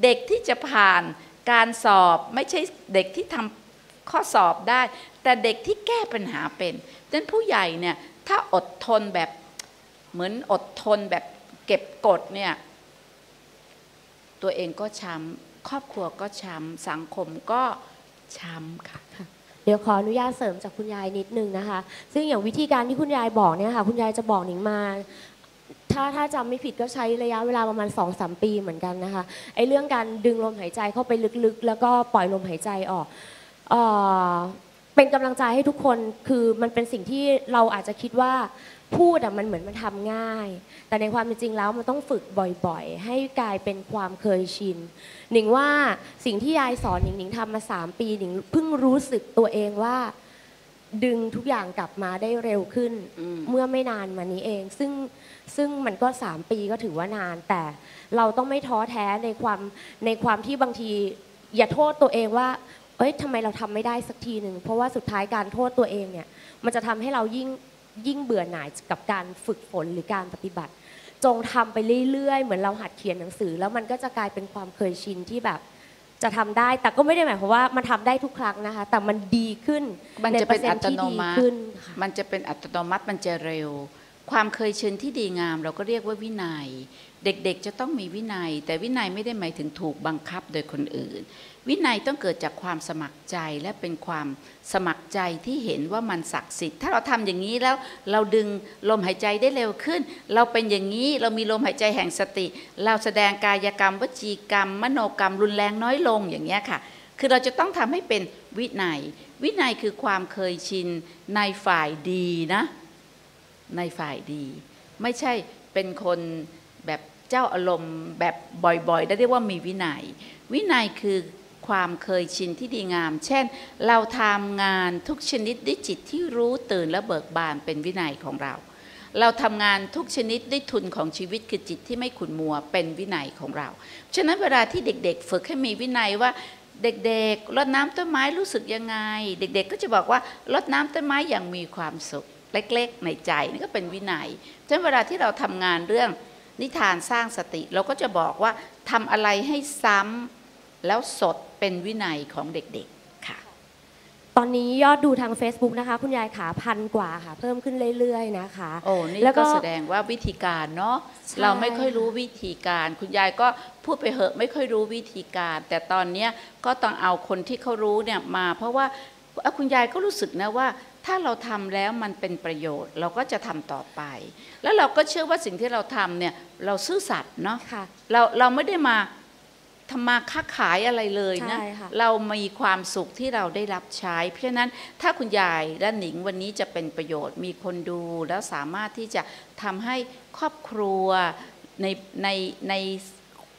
เด็กที่จะผ่านการสอบไม่ใช่เด็กที่ทำข้อสอบได้แต่เด็กที่แก้ปัญหาเป็นดังนั้นผู้ใหญ่เนี่ยถ้าอดทนแบบเหมือนอดทนแบบเก็บกดเนี่ยตัวเองก็ช้ำครอบครัวก็ช้ำสังคมก็ช้ำค่ะเดี๋ยวขออนุญาตเสริมจากคุณยายนิดนึงนะคะซึ่งอย่างวิธีการที่คุณยายบอกเนี่ยค่ะคุณยายจะบอกหนิงมาถ้าจำไม่ผิดก็ใช้ระยะเวลาประมาณ 2-3 ปีเหมือนกันนะคะไอ้เรื่องการดึงลมหายใจเข้าไปลึกๆแล้วก็ปล่อยลมหายใจออกเป็นกำลังใจให้ทุกคนคือมันเป็นสิ่งที่เราอาจจะคิดว่าพูดมันเหมือนมันทำง่ายแต่ในความเป็นจริงแล้วมันต้องฝึกบ่อยๆให้กลายเป็นความเคยชินหนิงว่าสิ่งที่ยายสอนหนิงทำมา3ปีหนิงเพิ่งรู้สึกตัวเองว่าดึงทุกอย่างกลับมาได้เร็วขึ้นเมื่อไม่นานมานี้เองซึ่งมันก็3ปีก็ถือว่านานแต่เราต้องไม่ท้อแท้ในความที่บางทีอย่าโทษตัวเองว่าเอ้ยทำไมเราทำไม่ได้สักทีหนึ่งเพราะว่าสุดท้ายการโทษตัวเองเนี่ยมันจะทำให้เรายิ่งเบื่อหน่ายกับการฝึกฝนหรือการปฏิบัติจงทำไปเรื่อยๆเหมือนเราหัดเขียนหนังสือแล้วมันก็จะกลายเป็นความเคยชินที่แบบจะทำได้แต่ก็ไม่ได้หมายความว่ามันทำได้ทุกครั้งนะคะแต่มันดีขึ้นมันจะเป็นอัตโนมัติมันจะเป็นอัตโนมัติมันจะเร็วความเคยชินที่ดีงามเราก็เรียกว่าวินัยเด็กๆจะต้องมีวินัยแต่วินัยไม่ได้หมายถึงถูกบังคับโดยคนอื่นวินัยต้องเกิดจากความสมัครใจและเป็นความสมัครใจที่เห็นว่ามันศักดิ์สิทธิ์ถ้าเราทำอย่างนี้แล้วเราดึงลมหายใจได้เร็วขึ้นเราเป็นอย่างนี้เรามีลมหายใจแห่งสติเราแสดงกายกรรมวจีกรรมมโนกรรมรุนแรงน้อยลงอย่างนี้ค่ะคือเราจะต้องทำให้เป็นวินัยวินัยคือความเคยชินในฝ่ายดีนะในฝ่ายดีไม่ใช่เป็นคนแบบเจ้าอารมณ์แบบบ่อยๆได้เรียกว่ามีวินัยวินัยคือความเคยชินที่ดีงามเช่นเราทำงานทุกชนิดด้วยจิตที่รู้ตื่นและเบิกบานเป็นวินัยของเรา เราทำงานทุกชนิดด้วยทุนของชีวิตคือจิตที่ไม่ขุ่นมัวเป็นวินัยของเราฉะนั้นเวลาที่เด็กๆฝึกให้มีวินัยว่าเด็กๆรดน้ำต้นไม้รู้สึกยังไงเด็กๆก็จะบอกว่ารดน้ำต้นไม้อย่างมีความสุขเล็กๆในใจนี่ก็เป็นวินัยฉะนั้นเวลาที่เราทำงานเรื่องนิทานสร้างสติเราก็จะบอกว่าทำอะไรให้ซ้ำแล้วสดเป็นวินัยของเด็กๆค่ะตอนนี้ยอดดูทาง Facebook นะคะคุณยายขา1,000 กว่าค่ะเพิ่มขึ้นเรื่อยๆนะคะโอ้นี่ก็แสดงว่าวิธีการเนาะเราไม่ค่อยรู้วิธีการคุณยายก็พูดไปเหอะไม่ค่อยรู้วิธีการแต่ตอนนี้ก็ต้องเอาคนที่เขารู้เนี่ยมาเพราะว่าคุณยายก็รู้สึกนะว่าถ้าเราทำแล้วมันเป็นประโยชน์เราก็จะทำต่อไปแล้วเราก็เชื่อว่าสิ่งที่เราทำเนี่ยเราซื่อสัตย์เนาะเราไม่ได้มาทำมาค้าขายอะไรเลยนะเรามีความสุขที่เราได้รับใช้เพราะฉะนั้นถ้าคุณยายและหนิงวันนี้จะเป็นประโยชน์มีคนดูแล้วสามารถที่จะทำให้ครอบครัวใน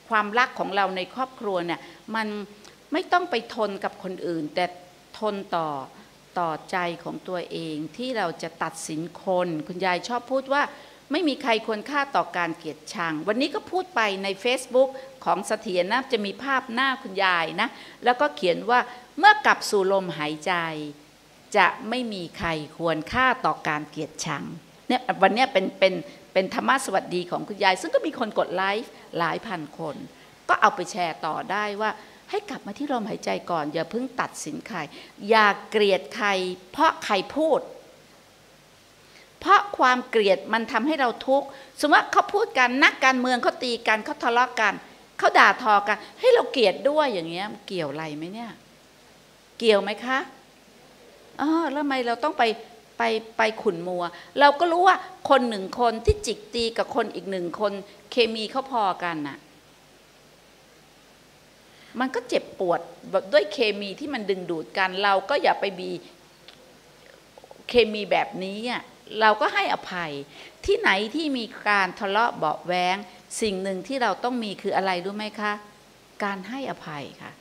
ความรักของเราในครอบครัวเนี่ยมันไม่ต้องไปทนกับคนอื่นแต่ทนต่อใจของตัวเองที่เราจะตัดสินคนคุณยายชอบพูดว่าไม่มีใครควรค่าต่อการเกลียดชังวันนี้ก็พูดไปใน Facebook ของเสถียรนะจะมีภาพหน้าคุณยายนะแล้วก็เขียนว่าเมื่อกลับสู่ลมหายใจจะไม่มีใครควรค่าต่อการเกลียดชังเนี่ยวันนี้เป็นธรรมสวัสดีของคุณยายซึ่งก็มีคนกดไลค์หลายพันคนก็เอาไปแชร์ต่อได้ว่าให้กลับมาที่ลมหายใจก่อนอย่าเพิ่งตัดสินใครอย่าเกลียดใครเพราะใครพูดเพราะความเกลียดมันทำให้เราทุกข์สมมติว่าเขาพูดกันนักการเมืองเขาตีกันเขาทะเลาะกันเขาด่าทอกันให้เราเกลียดด้วยอย่างเงี้ยเกี่ยวอะไรไหมเนี่ยเกี่ยวไหมคะแล้วทำไมเราต้องไปขุ่นมัวเราก็รู้ว่าคนหนึ่งคนที่จิกตีกับคนอีกหนึ่งคนเคมีเขาพอกันน่ะมันก็เจ็บปวดด้วยเคมีที่มันดึงดูดกันเราก็อย่าไปมีเคมีแบบนี้อ่ะเราก็ให้อภัยที่ไหนที่มีการทะเลาะเบาะแว้งสิ่งหนึ่งที่เราต้องมีคืออะไรรู้ไหมคะการให้อภัยค่ะ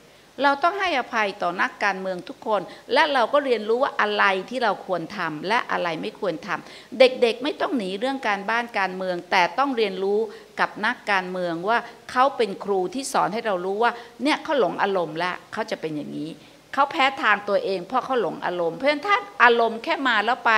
เราต้องให้อภัยต่อนักการเมืองทุกคนและเราก็เรียนรู้ว่าอะไรที่เราควรทำและอะไรไม่ควรทำเด็กๆไม่ต้องหนีเรื่องการบ้านการเมืองแต่ต้องเรียนรู้กับนักการเมืองว่าเขาเป็นครูที่สอนให้เรารู้ว่าเนี่ยเขาหลงอารมณ์แล้วเขาจะเป็นอย่างนี้เขาแพ้ทางตัวเองเพราะเขาหลงอารมณ์เพราะฉะนั้นถ้าอารมณ์แค่มาแล้วไป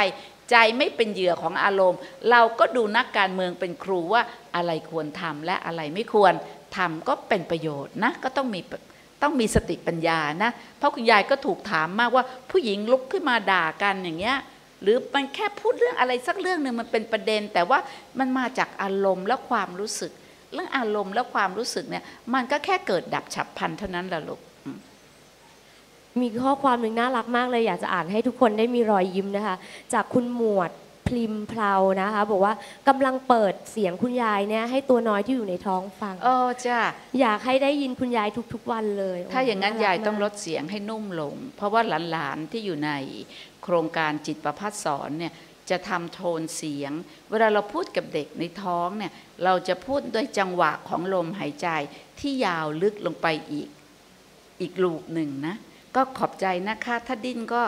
ใจไม่เป็นเหยื่อของอารมณ์เราก็ดูนักการเมืองเป็นครูว่าอะไรควรทำและอะไรไม่ควรทำก็เป็นประโยชน์นะก็ต้องมีสติปัญญานะเพราะคุณยายก็ถูกถามมากว่าผู้หญิงลุกขึ้นมาด่ากันอย่างเงี้ยหรือมันแค่พูดเรื่องอะไรสักเรื่องหนึ่งมันเป็นประเด็นแต่ว่ามันมาจากอารมณ์และความรู้สึกเรื่องอารมณ์และความรู้สึกเนี่ยมันก็แค่เกิดดับฉับพลันเท่านั้นแหละลูกมีข้อความหนึ่งน่ารักมากเลยอยากจะอ่านให้ทุกคนได้มีรอยยิ้มนะคะจากคุณหมวดพลิมเพลานะคะบอกว่ากำลังเปิดเสียงคุณยายเนี่ยให้ตัวน้อยที่อยู่ในท้องฟังอ๋อจ้ะอยากให้ได้ยินคุณยายทุกๆวันเลยถ้าอย่างนั้นยายต้องลดเสียงให้นุ่มลงเพราะว่าหลานๆที่อยู่ในโครงการจิตประภัสสอนเนี่ยจะทำโทนเสียงเวลาเราพูดกับเด็กในท้องเนี่ยเราจะพูดด้วยจังหวะของลมหายใจที่ยาวลึกลงไปอีกลูกหนึ่งนะก็ขอบใจนะคะถ้าดิ้นก็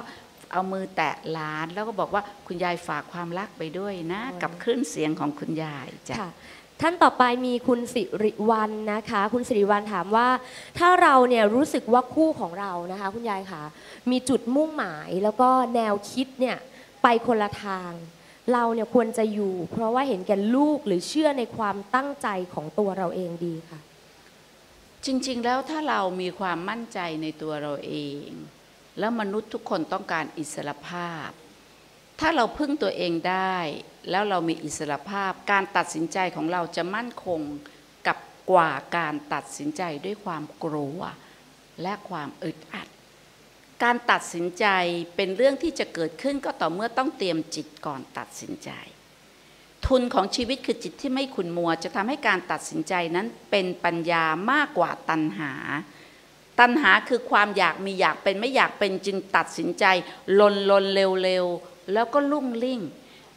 เอามือแตะหลานแล้วก็บอกว่าคุณยายฝากความรักไปด้วยนะกับคลื่นเสียงของคุณยายจ้ะท่านต่อไปมีคุณสิริวัลนะคะคุณสิริวัลถามว่าถ้าเราเนี่ยรู้สึกว่าคู่ของเรานะคะคุณยายค่ะมีจุดมุ่งหมายแล้วก็แนวคิดเนี่ยไปคนละทางเราเนี่ยควรจะอยู่เพราะว่าเห็นแก่ลูกหรือเชื่อในความตั้งใจของตัวเราเองดีค่ะจริงๆแล้วถ้าเรามีความมั่นใจในตัวเราเองแล้วมนุษย์ทุกคนต้องการอิสรภาพถ้าเราพึ่งตัวเองได้แล้วเรามีอิสรภาพการตัดสินใจของเราจะมั่นคงกับกว่าการตัดสินใจด้วยความกลัวและความอึดอัดการตัดสินใจเป็นเรื่องที่จะเกิดขึ้นก็ต่อเมื่อต้องเตรียมจิตก่อนตัดสินใจทุนของชีวิตคือจิตที่ไม่ขุ่นมัวจะทำให้การตัดสินใจนั้นเป็นปัญญามากกว่าตัณหาตัณหาคือความอยากมีอยากเป็นไม่อยากเป็นจึงตัดสินใจลนเร็วๆแล้วก็ลุ่งลิ่ง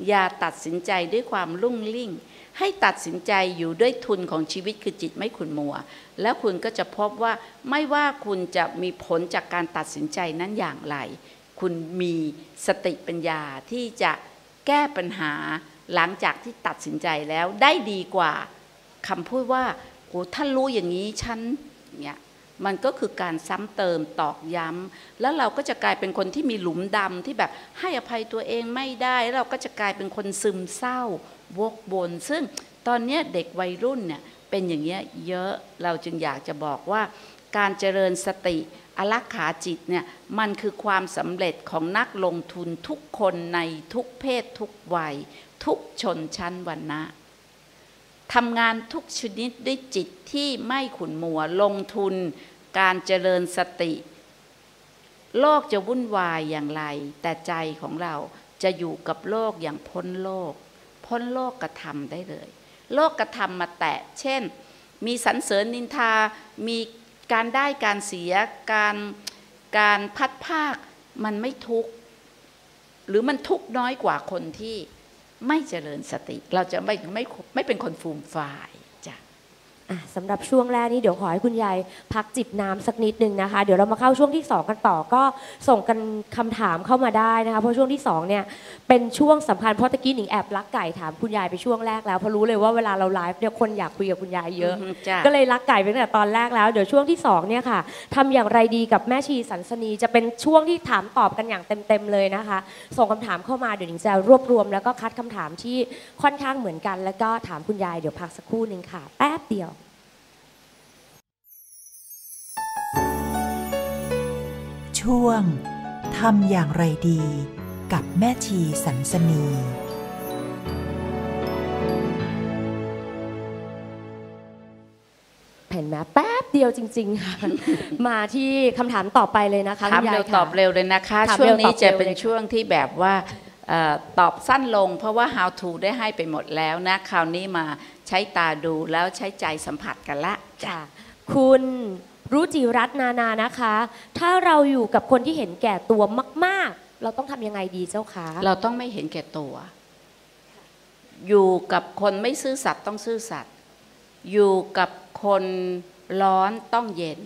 อย่าตัดสินใจด้วยความลุ่งลิ่งให้ตัดสินใจอยู่ด้วยทุนของชีวิตคือจิตไม่ขุ่นมัวแล้วคุณก็จะพบว่าไม่ว่าคุณจะมีผลจากการตัดสินใจนั้นอย่างไรคุณมีสติปัญญาที่จะแก้ปัญหา หลังจากที่ตัดสินใจแล้วได้ดีกว่าคำพูดว่าโอ้ท่านรู้อย่างนี้ฉันเนี่ยมันก็คือการซ้ำเติมตอกย้ำแล้วเราก็จะกลายเป็นคนที่มีหลุมดำที่แบบให้อภัยตัวเองไม่ได้แล้วเราก็จะกลายเป็นคนซึมเศร้าวกวนซึ่งตอนนี้เด็กวัยรุ่นเนี่ยเป็นอย่างเงี้ยเยอะเราจึงอยากจะบอกว่าการเจริญสติอารักขาจิตเนี่ยมันคือความสำเร็จของนักลงทุนทุกคนในทุกเพศทุกวัยทุกชนชั้นวรรณะทำงานทุกชนิดด้วยจิตที่ไม่ขุ่นมัวลงทุนการเจริญสติโลกจะวุ่นวายอย่างไรแต่ใจของเราจะอยู่กับโลกอย่างพ้นโลกพ้นโลกกระทำได้เลยโลกกระทำมาแตะเช่นมีสรรเสริญนินทามีการได้การเสียการพัดภาคมันไม่ทุกข์หรือมันทุกข์น้อยกว่าคนที่ไม่เจริญสติเราจะไม่เป็นคนฟูมฝ่ายจ้ะสำหรับช่วงแรกนี้เดี๋ยวขอให้คุณยายพักจิบน้ำสักนิดนึงนะคะเดี๋ยวเรามาเข้าช่วงที่2กันต่อก็ส่งกันคำถามเข้ามาได้นะคะเพราะช่วงที่2เนี่ยเป็นช่วงสำคัญเพราะตะกี้หนิงแอบลักไก่ถามคุณยายไปช่วงแรกแล้วเพราะรู้เลยว่าเวลาเราไลฟ์เนี่ยคนอยากคุยกับคุณยายเยอะก็เลยลักไก่ไปตั้งแต่ตอนแรกแล้วเดี๋ยวช่วงที่2เนี่ยค่ะทำอย่างไรดีกับแม่ชีสันสนีจะเป็นช่วงที่ถามตอบกันอย่างเต็มๆเลยนะคะส่งคำถามเข้ามาเดี๋ยวหนิงจะรวบรวมแล้วก็คัดคำถามที่ค่อนข้างเหมือนกันแล้วก็ถามคุณยายเดี๋ยวพักสักครู่นึงค่ะแป๊บเดียวช่วงทำอย่างไรดีกับแม่ชีสันสนีเห็นไหมแป๊บเดียวจริงๆค่ะ มาที่คำถามต่อไปเลยนะคะถามเร็วตอบเร็วเลยนะคะช่วงนี้จะเป็นช่วงที่แบบว่าตอบสั้นลงเพราะว่า how to ได้ให้ไปหมดแล้วนะคราวนี้มาใช้ตาดูแล้วใช้ใจสัมผัสกันละค่ะคุณรู้จิรัตนานานะคะถ้าเราอยู่กับคนที่เห็นแก่ตัวมากๆเราต้องทำยังไงดีเจ้าคะเราต้องไม่เห็นแก่ตัวอยู่กับคนไม่ซื่อสัตย์ต้องซื่อสัตย์อยู่กับคนร้อนต้องเย็น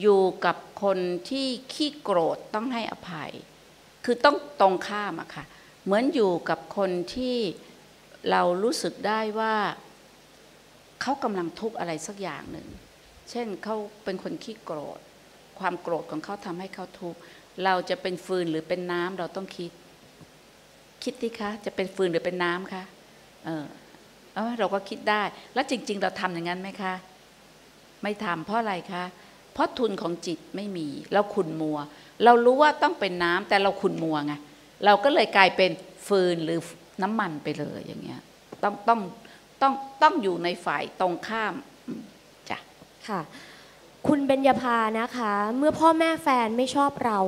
อยู่กับคนที่ขี้โกรธต้องให้อภัยคือต้องตรงข้ามอะค่ะเหมือนอยู่กับคนที่เรารู้สึกได้ว่าเขากำลังทุกข์อะไรสักอย่างหนึ่งเช่นเขาเป็นคนขี้โกรธความโกรธของเขาทำให้เขาทุกข์เราจะเป็นฟืนหรือเป็นน้ำเราต้องคิดดิคะจะเป็นฟืนหรือเป็นน้ำคะเราก็คิดได้แล้วจริงๆเราทำอย่างนั้นไหมคะไม่ทำเพราะอะไรคะเพราะทุนของจิตไม่มีเราขุ่นมัวเรารู้ว่าต้องเป็นน้ำแต่เราขุ่นมัวไงเราก็เลยกลายเป็นฟืนหรือน้ำมันไปเลยอย่างเงี้ยต้องอยู่ในฝ่ายตรงข้ามค่ะคุณเบญญาภานะคะเมื่อพ่อแม่แฟนไม่ชอบเรา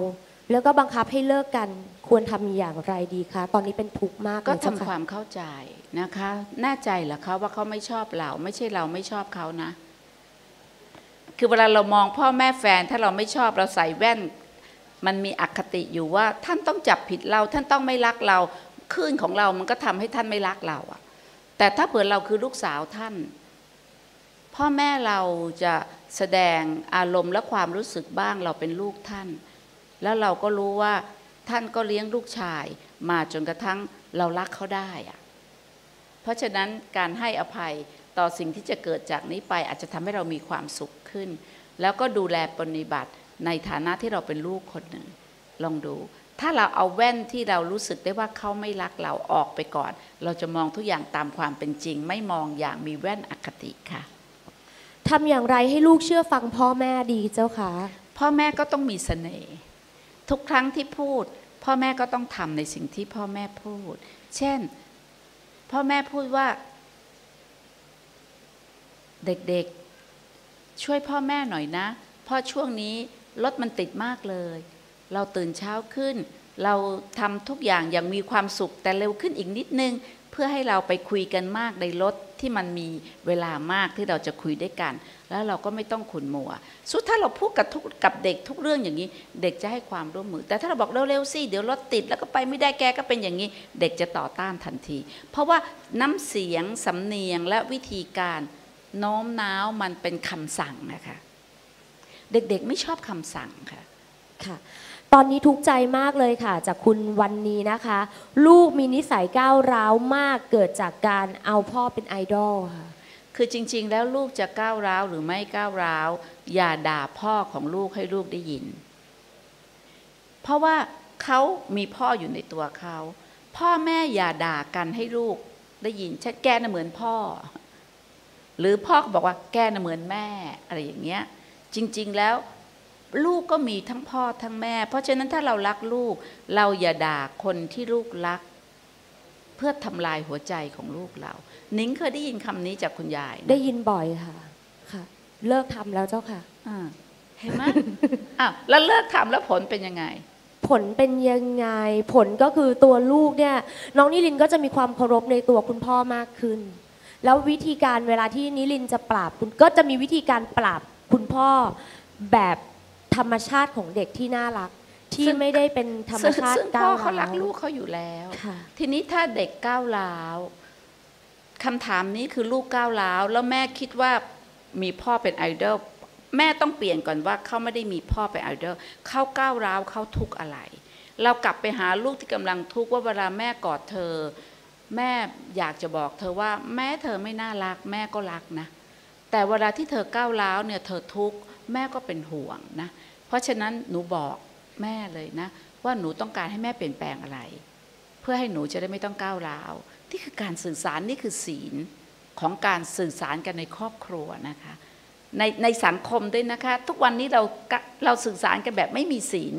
แล้วก็บังคับให้เลิกกันควรทำอย่างไรดีคะตอนนี้เป็นทุกข์มากก็ทำความเข้าใจนะคะแน่ใจเหรอคะว่าเขาไม่ชอบเราไม่ใช่เราไม่ชอบเขานะคือเวลาเรามองพ่อแม่แฟนถ้าเราไม่ชอบเราใส่แว่นมันมีอคติอยู่ว่าท่านต้องจับผิดเราท่านต้องไม่รักเราคลื่นของเรามันก็ทำให้ท่านไม่รักเราอะแต่ถ้าเผื่อเราคือลูกสาวท่านพ่อแม่เราจะแสดงอารมณ์และความรู้สึกบ้างเราเป็นลูกท่านแล้วเราก็รู้ว่าท่านก็เลี้ยงลูกชายมาจนกระทั่งเรารักเขาได้อะเพราะฉะนั้นการให้อภัยต่อสิ่งที่จะเกิดจากนี้ไปอาจจะทำให้เรามีความสุขขึ้นแล้วก็ดูแลปฏิบัติในฐานะที่เราเป็นลูกคนหนึ่งลองดูถ้าเราเอาแว่นที่เรารู้สึกได้ว่าเขาไม่รักเราออกไปก่อนเราจะมองทุกอย่างตามความเป็นจริงไม่มองอย่างมีแว่นอคติค่ะทำอย่างไรให้ลูกเชื่อฟังพ่อแม่ดีเจ้าคะพ่อแม่ก็ต้องมีเสน่ห์ทุกครั้งที่พูดพ่อแม่ก็ต้องทำในสิ่งที่พ่อแม่พูดเช่นพ่อแม่พูดว่าเด็กๆช่วยพ่อแม่หน่อยนะเพราะช่วงนี้รถมันติดมากเลยเราตื่นเช้าขึ้นเราทำทุกอย่างอย่างมีความสุขแต่เร็วขึ้นอีกนิดนึงเพื่อให้เราไปคุยกันมากในรถที่มันมีเวลามากที่เราจะคุยด้วยกันแล้วเราก็ไม่ต้องขุ่นมัวสุดท้ายเราพูดกับเด็กทุกเรื่องอย่างนี้เด็กจะให้ความร่วมมือแต่ถ้าเราบอกเร็วๆสิเดี๋ยวรถติดแล้วก็ไปไม่ได้แกก็เป็นอย่างนี้เด็กจะต่อต้านทันทีเพราะว่าน้ำเสียงสำเนียงและวิธีการโน้มน้าวมันเป็นคำสั่งนะคะเด็กๆไม่ชอบคำสั่งค่ะ ตอนนี้ทุกข์ใจมากเลยค่ะจากคุณวันนี้นะคะลูกมีนิสัยก้าวร้าวมากเกิดจากการเอาพ่อเป็นไอดอลค่ะคือจริงๆแล้วลูกจะก้าวร้าวหรือไม่ก้าวร้าวอย่าด่าพ่อของลูกให้ลูกได้ยินเพราะว่าเขามีพ่ออยู่ในตัวเขาพ่อแม่อย่าด่ากันให้ลูกได้ยินชัดแกน่ะเหมือนพ่อหรือพ่อก็บอกว่าแกน่ะเหมือนแม่อะไรอย่างเงี้ยจริงๆแล้วลูกก็มีทั้งพ่อทั้งแม่เพราะฉะนั้นถ้าเรารักลูกเราอย่าด่าคนที่ลูกรักเพื่อทำลายหัวใจของลูกเรานิ้งเคยได้ยินคำนี้จากคุณยายได้ยินบ่อยค่ะค่ะเลิกทำแล้วเจ้าค่ะเห็นไหมอ้าวแล้วเลิกทำแล้วผลเป็นยังไงผลเป็นยังไงผลก็คือตัวลูกเนี่ยน้องนิรินก็จะมีความเคารพในตัวคุณพ่อมากขึ้นแล้ววิธีการเวลาที่นิรินจะปราบก็จะมีวิธีการปราบคุณพ่อแบบธรรมชาติของเด็กที่น่ารักที่ไม่ได้เป็นธรรมชาติก้าวร้าวซึ่งพ่อเขารักลูกเขาอยู่แล้วทีนี้ถ้าเด็กก้าวร้าวคำถามนี้คือลูกก้าวร้าวแล้วแม่คิดว่ามีพ่อเป็นไอดอลแม่ต้องเปลี่ยนก่อนว่าเขาไม่ได้มีพ่อเป็นไอดอลเขาก้าวร้าวเขาทุกข์อะไรเรากลับไปหาลูกที่กำลังทุกข์ว่าเวลาแม่กอดเธอแม่อยากจะบอกเธอว่าแม้เธอไม่น่ารักแม่ก็รักนะแต่เวลาที่เธอก้าวร้าวเนี่ยเธอทุกข์แม่ก็เป็นห่วงนะเพราะฉะนั้นหนูบอกแม่เลยนะว่าหนูต้องการให้แม่เปลี่ยนแปลงอะไรเพื่อให้หนูจะได้ไม่ต้องก้าวร้าวนี่คือการสื่อสารนี่คือศีลของการสื่อสารกันในครอบครัวนะคะในสังคมด้วยนะคะทุกวันนี้เราสื่อสารกันแบบไม่มีศีล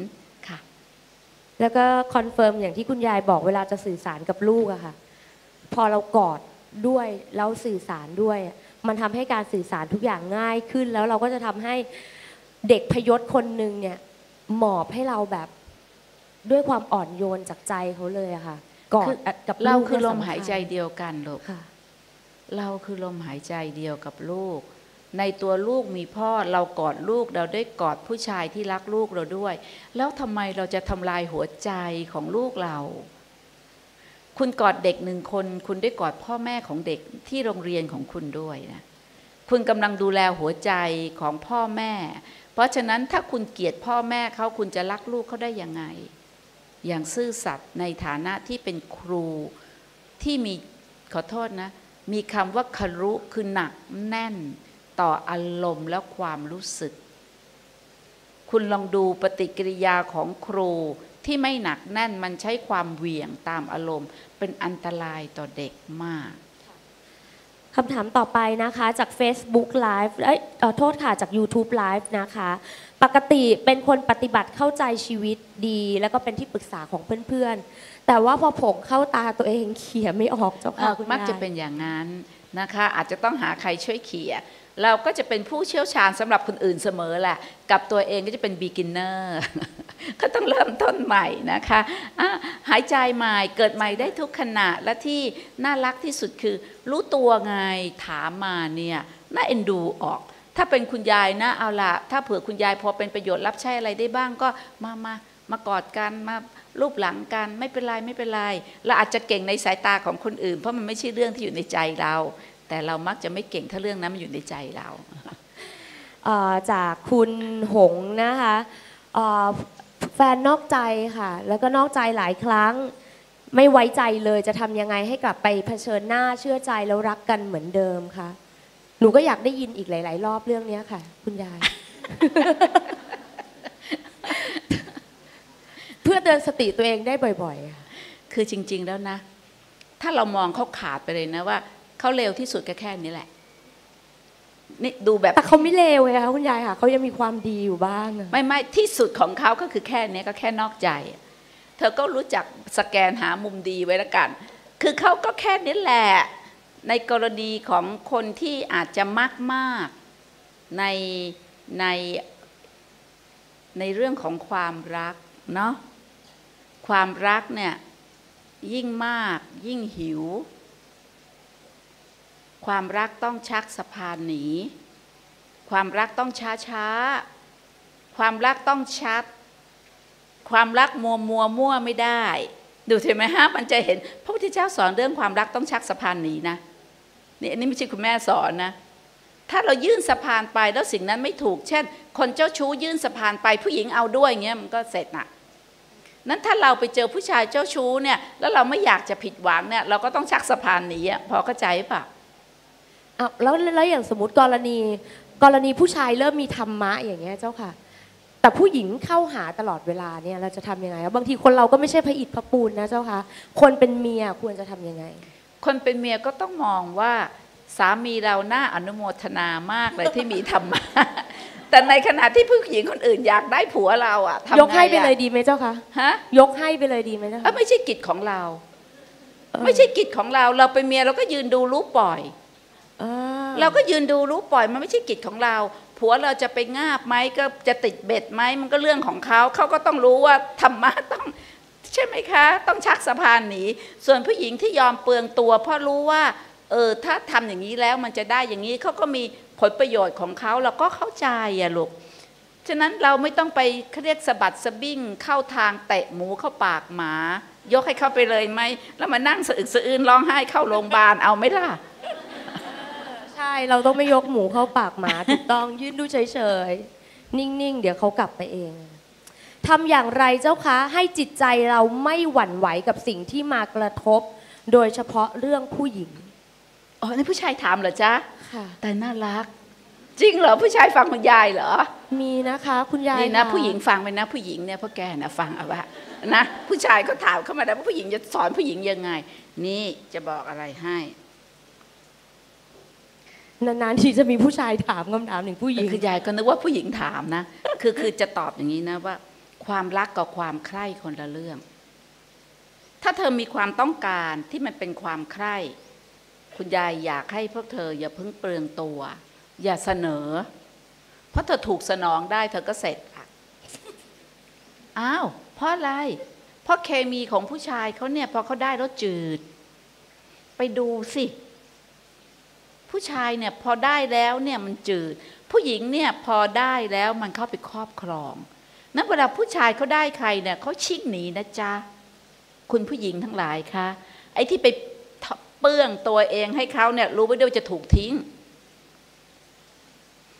ค่ะแล้วก็คอนเฟิร์มอย่างที่คุณยายบอกเวลาจะสื่อสารกับลูกอะค่ะพอเรากอดด้วยแล้วสื่อสารด้วยมันทำให้การสื่อสารทุกอย่างง่ายขึ้นแล้วเราก็จะทำให้เด็กพยศคนหนึ่งเนี่ยหมอบให้เราแบบด้วยความอ่อนโยนจากใจเขาเลยอะค่ะกอดกับเราคือลมหายใจเดียวกันลูกเราคือลมหายใจเดียวกับลูกในตัวลูกมีพ่อเรากอดลูกเราได้กอดผู้ชายที่รักลูกเราด้วยแล้วทำไมเราจะทำลายหัวใจของลูกเราคุณกอดเด็กหนึ่งคนคุณได้กอดพ่อแม่ของเด็กที่โรงเรียนของคุณด้วยนะคุณกำลังดูแลหัวใจของพ่อแม่เพราะฉะนั้นถ้าคุณเกลียดพ่อแม่เขาคุณจะรักลูกเขาได้ยังไงอย่างซื่อสัตย์ในฐานะที่เป็นครูที่มีขอโทษนะมีคำว่าครุคือหนักแน่นต่ออารมณ์และความรู้สึกคุณลองดูปฏิกิริยาของครูที่ไม่หนักแน่นมันใช้ความเหวี่ยงตามอารมณ์เป็นอันตรายต่อเด็กมากคำถามต่อไปนะคะจาก Facebook Live โทษค่ะจาก YouTube Live นะคะปกติเป็นคนปฏิบัติเข้าใจชีวิตดีแล้วก็เป็นที่ปรึกษาของเพื่อนๆแต่ว่าพอผงเข้าตาตัวเองเขี่ยไม่ออกเจ้าค่ะมักจะเป็นอย่างนั้นนะคะอาจจะต้องหาใครช่วยเขี่ยเราก็จะเป็นผู้เชี่ยวชาญสำหรับคนอื่นเสมอแหละกับตัวเองก็จะเป็น beginner ก็ต้องเริ่มต้นใหม่นะคะหายใจใหม่เกิดใหม่ได้ทุกขณะและที่น่ารักที่สุดคือรู้ตัวไงถามมาเนี่ยน่าเอ็นดูออกถ้าเป็นคุณยายนะเอาละถ้าเผื่อคุณยายพอเป็นประโยชน์รับใช้อะไรได้บ้างก็มากอดกันมารูปหลังกันไม่เป็นไรไม่เป็นไรเราอาจจะเก่งในสายตาของคนอื่นเพราะมันไม่ใช่เรื่องที่อยู่ในใจเราแต่เรามักจะไม่เก่งถ้าเรื่องนั้นมันอยู่ในใจเราจากคุณหงนะคะแฟนนอกใจค่ะแล้วก็นอกใจหลายครั้งไม่ไว้ใจเลยจะทำยังไงให้กลับไปเผชิญหน้าเชื่อใจแล้วรักกันเหมือนเดิมคะหนูก็อยากได้ยินอีกหลายๆรอบเรื่องนี้ค่ะคุณยาย เพื่อเตือนสติตัวเองได้บ่อยๆคือจริงๆแล้วนะถ้าเรามองเขาขาดไปเลยนะว่าเขาเลวที่สุดแค่นี้แหละนี่ดูแบบแต่เขาไม่เลวเลยค่ะคุณยายค่ะเขายังมีความดีอยู่บ้างไม่ที่สุดของเขาก็คือแค่นี้ก็แค่นอกใจเธอก็รู้จักสแกนหามุมดีไว้ละกันคือเขาก็แค่นี้แหละในกรณีของคนที่อาจจะมากๆในเรื่องของความรักเนาะความรักเนี่ยยิ่งมากยิ่งหิวความรักต้องชักสะพานหนีความรักต้องช้าๆความรักต้องชัดความรักมัวไม่ได้ดูเห็นไหมฮะมันจะเห็นพระพุทธเจ้าสอนเรื่องความรักต้องชักสะพานหนีนะนี่อันนี้ไม่ใช่คุณแม่สอนนะถ้าเรายื่นสะพานไปแล้วสิ่งนั้นไม่ถูกเช่นคนเจ้าชู้ยื่นสะพานไปผู้หญิงเอาด้วยเงี้ยมันก็เสร็จน่ะ นั้นถ้าเราไปเจอผู้ชายเจ้าชู้เนี่ยแล้วเราไม่อยากจะผิดหวังเนี่ยเราก็ต้องชักสะพานหนีพอเข้าใจปะแล้วอย่างสมมติกรณีผู้ชายเริ่มมีธรรมะอย่างเงี้ยเจ้าค่ะแต่ผู้หญิงเข้าหาตลอดเวลาเนี่ยเราจะทํำยังไงบางทีคนเราก็ไม่ใช่พระอิฐพระปูนนะเจ้าค่ะคนเป็นเมียควรจะทํำยังไงคนเป็นเมียก็ต้องมองว่าสามีเราน่าอนุโมทนามากเลยที่มีธรรมะแต่ในขณะที่ผู้หญิงคนอื่นอยากได้ผัวเราอ่ะยกให้ไปเลยดีไหมเจ้าคะฮะยกให้ไปเลยดีไหมเจ้าคะไม่ใช่กิจของเราไม่ใช่กิจของเราเราเป็นเมียเราก็ยืนดูรู้ปล่อยเราก็ยืนดูรู้ปล่อยมันไม่ใช่กิจของเราผัวเราจะไปงาบไหมก็จะติดเบ็ดไหมมันก็เรื่องของเขาเขาก็ต้องรู้ว่าธรรมะต้องใช่ไหมคะต้องชักสะพานหนีส่วนผู้หญิงที่ยอมเปลืองตัวเพราะรู้ว่าถ้าทำอย่างนี้แล้วมันจะได้อย่างนี้เขาก็มีผลประโยชน์ของเขาเราก็เข้าใจอะลูกฉะนั้นเราไม่ต้องไปเรียกสะบัดสะบิ้งเข้าทางเตะหมูเข้าปากหมายกให้เข้าไปเลยไหมแล้วมานั่งสะอึกสะอื้นร้องไห้เข้าโรงพยาบาลเอาไหมล่ะใช่เราต้องไม่ยกหมูเข้าปากหมาถูกต้องยืนดูเฉยๆนิ่งๆเดี๋ยวเขากลับไปเองทำอย่างไรเจ้าคะให้จิตใจเราไม่หวั่นไหวกับสิ่งที่มากระทบโดยเฉพาะเรื่องผู้หญิงอ๋อนี่ผู้ชายถามเหรอจ๊ะค่ะแต่น่ารักจริงเหรอผู้ชายฟังคุณยายเหรอมีนะคะคุณยายนี่นะผู้หญิงฟังไปนะผู้หญิงเนี่ยพ่อแกนะฟังเอาว่านะผู้ชายก็ถามเข้ามาแล้วว่าผู้หญิงจะสอนผู้หญิงยังไงนี่จะบอกอะไรให้นานๆที่จะมีผู้ชายถามคำถามหนึ่งผู้หญิงคือยายก็นึกว่าผู้หญิงถามนะ คือจะตอบอย่างนี้นะว่าความรักกับความใคร่คนละเรื่องถ้าเธอมีความต้องการที่มันเป็นความใคร่คุณยายอยากให้พวกเธออย่าเพิ่งเปลืองตัวอย่าเสนอเพราะเธอถูกสนองได้เธอก็เสร็จอ่ะอ้าวเพราะอะไรเพราะเคมีของผู้ชายเขาเนี่ยพอเขาได้แล้วจืดไปดูสิผู้ชายเนี่ยพอได้แล้วเนี่ยมันจืดผู้หญิงเนี่ยพอได้แล้วมันเข้าไปครอบครองนั้นเวลาผู้ชายเขาได้ใครเนี่ยเขาชิ่งหนีนะจ๊ะคุณผู้หญิงทั้งหลายคะไอ้ที่ไปเปื้องตัวเองให้เขาเนี่ยรู้ไว้ด้วยจะถูกทิ้ง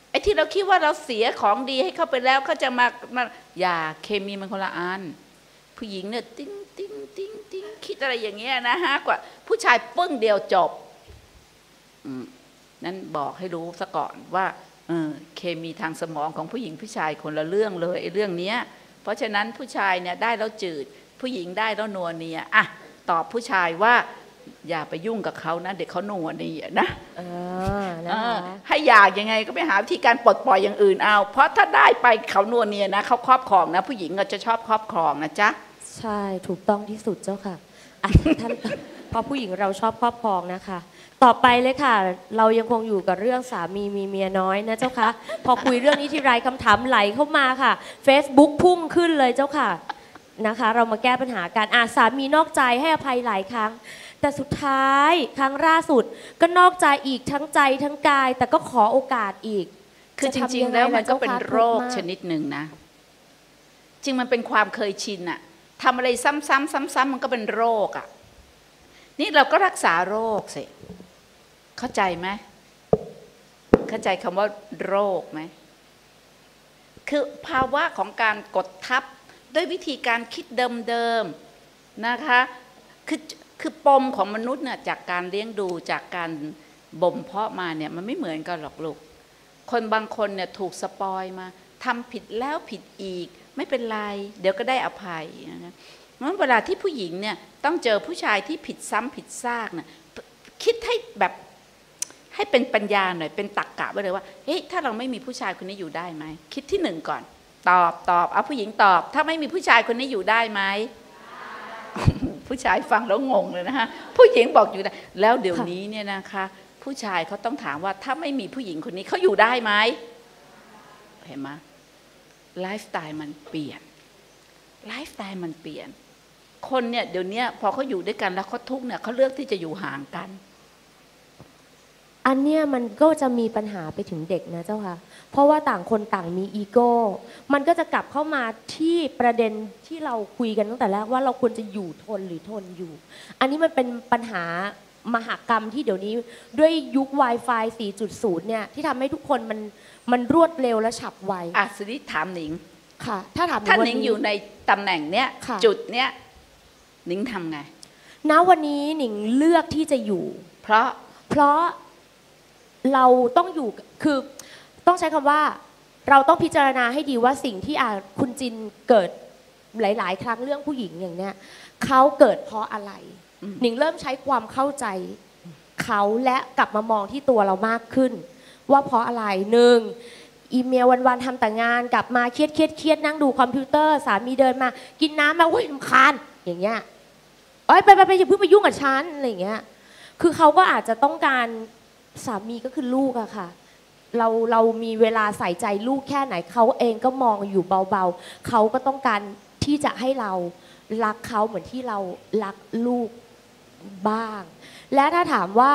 ไอ้ที่เราคิดว่าเราเสียของดีให้เขาไปแล้วเขาจะมาอย่าเคมีมันคนละอันผู้หญิงเนี่ยติ้งติ้งติ้งติ้งคิดอะไรอย่างเงี้ยนะฮะกว่าผู้ชายเปื้องเดียวจบนั้นบอกให้รู้ซะก่อนว่าเคมีทางสมองของผู้หญิงผู้ชายคนละเรื่องเลยไอ้เรื่องเนี้ยเพราะฉะนั้นผู้ชายเนี่ยได้แล้วจืดผู้หญิงได้แล้วนัวเนียอ่ะตอบผู้ชายว่าอย่าไปยุ่งกับเขานะเด็กเขานัวเนียนะให้อยากยังไงก็ไปหาวิธีการปลดปล่อยอย่างอื่นเอาเพราะถ้าได้ไปเขานัวเนียนะเขาครอบครองนะผู้หญิงก็จะชอบครอบครองนะจ๊ะใช่ถูกต้องที่สุดเจ้าค่ะท่านเพราะผู้หญิงเราชอบครอบครองนะคะต่อไปเลยค่ะเรายังคงอยู่กับเรื่องสามีมีเมียน้อยนะเจ้าค่ะพอคุยเรื่องนี้ทีไรคำถามไหลเข้ามาค่ะ Facebook พุ่งขึ้นเลยเจ้าค่ะนะคะเรามาแก้ปัญหาการสามีนอกใจให้อภัยหลายครั้งแต่สุดท้ายครั้งล่าสุดก็นอกใจอีกทั้งใจทั้งกายแต่ก็ขอโอกาสอีกคือจริงๆแล้วมันก็เป็นโรคชนิดหนึ่งนะจริงมันเป็นความเคยชินอะทำอะไรซ้ำๆมันก็เป็นโรคอะนี่เราก็รักษาโรคสิเข้าใจไหมเข้าใจคำว่าโรคไหมคือภาวะของการกดทับด้วยวิธีการคิดเดิมๆนะคะคือปมของมนุษย์เนี่ยจากการเลี้ยงดูจากการบ่มเพาะมาเนี่ยมันไม่เหมือนกันหรอกลูกคนบางคนเนี่ยถูกสปอยมาทำผิดแล้วผิดอีกไม่เป็นไรเดี๋ยวก็ได้อภัยนะคะเพราะเวลาที่ผู้หญิงเนี่ยต้องเจอผู้ชายที่ผิดซ้ำผิดซากเนี่ยคิดให้แบบให้เป็นปัญญาหน่อยเป็นตรรกะไว้เลยว่าเฮ้ยถ้าเราไม่มีผู้ชายคนนี้อยู่ได้ไหมคิดที่หนึ่งก่อนตอบเอาผู้หญิงตอบถ้าไม่มีผู้ชายคนนี้อยู่ได้ไหม ผู้ชายฟังแล้วงงเลยนะคะผู้หญิงบอกอยู่ได้แล้วเดี๋ยวนี้เนี่ยนะคะผู้ชายเขาต้องถามว่าถ้าไม่มีผู้หญิงคนนี้เขาอยู่ได้ไหมเห็นไหมไลฟ์สไตล์มันเปลี่ยนไลฟ์สไตล์มันเปลี่ยนคนเนี่ยเดี๋ยวนี้พอเขาอยู่ด้วยกันแล้วเขาทุกข์เนี่ยเขาเลือกที่จะอยู่ห่างกันอันเนี้ยมันก็จะมีปัญหาไปถึงเด็กนะเจ้าค่ะเพราะว่าต่างคนต่างมีอีโก้มันก็จะกลับเข้ามาที่ประเด็นที่เราคุยกันตั้งแต่แรกว่าเราควรจะอยู่ทนหรือทนอยู่อันนี้มันเป็นปัญหามหากรรมที่เดี๋ยวนี้ด้วยยุค Wi-Fi 4.0 เนี่ยที่ทำให้ทุกคนมันรวดเร็วและฉับไวอ่ะสิริถามหนิง ค่ะถ้าถามท่านหนิงอยู่ในตำแหน่งเนี้ยจุดเนี้ยหนิงทำไงณวันนี้หนิงเลือกที่จะอยู่เพราะเราต้องอยู่คือต้องใช้คำว่าเราต้องพิจารณาให้ดีว่าสิ่งที่คุณจินเกิดหลายๆครั้งเรื่องผู้หญิงอย่างเนี้ยเขาเกิดเพราะอะไรหนิงเริ่มใช้ความเข้าใจเขาและกลับมามองที่ตัวเรามากขึ้นว่าเพราะอะไรหนึ่งอีเมลวันๆทำแต่งานกลับมาเครียดนั่งดูคอมพิวเตอร์สามีเดินมากินน้ำมาโอ้ยรำคาญอย่างเงี้ยโอ๊ยไปอย่าเพิ่งไปยุ่งกับฉันอะไรอย่างเงี้ยคือเขาก็อาจจะต้องการสามีก็คือลูกอะค่ะเรามีเวลาใส่ใจลูกแค่ไหนเขาเองก็มองอยู่เบาๆเขาก็ต้องการที่จะให้เรารักเขาเหมือนที่เรารักลูกบ้างและถ้าถามว่า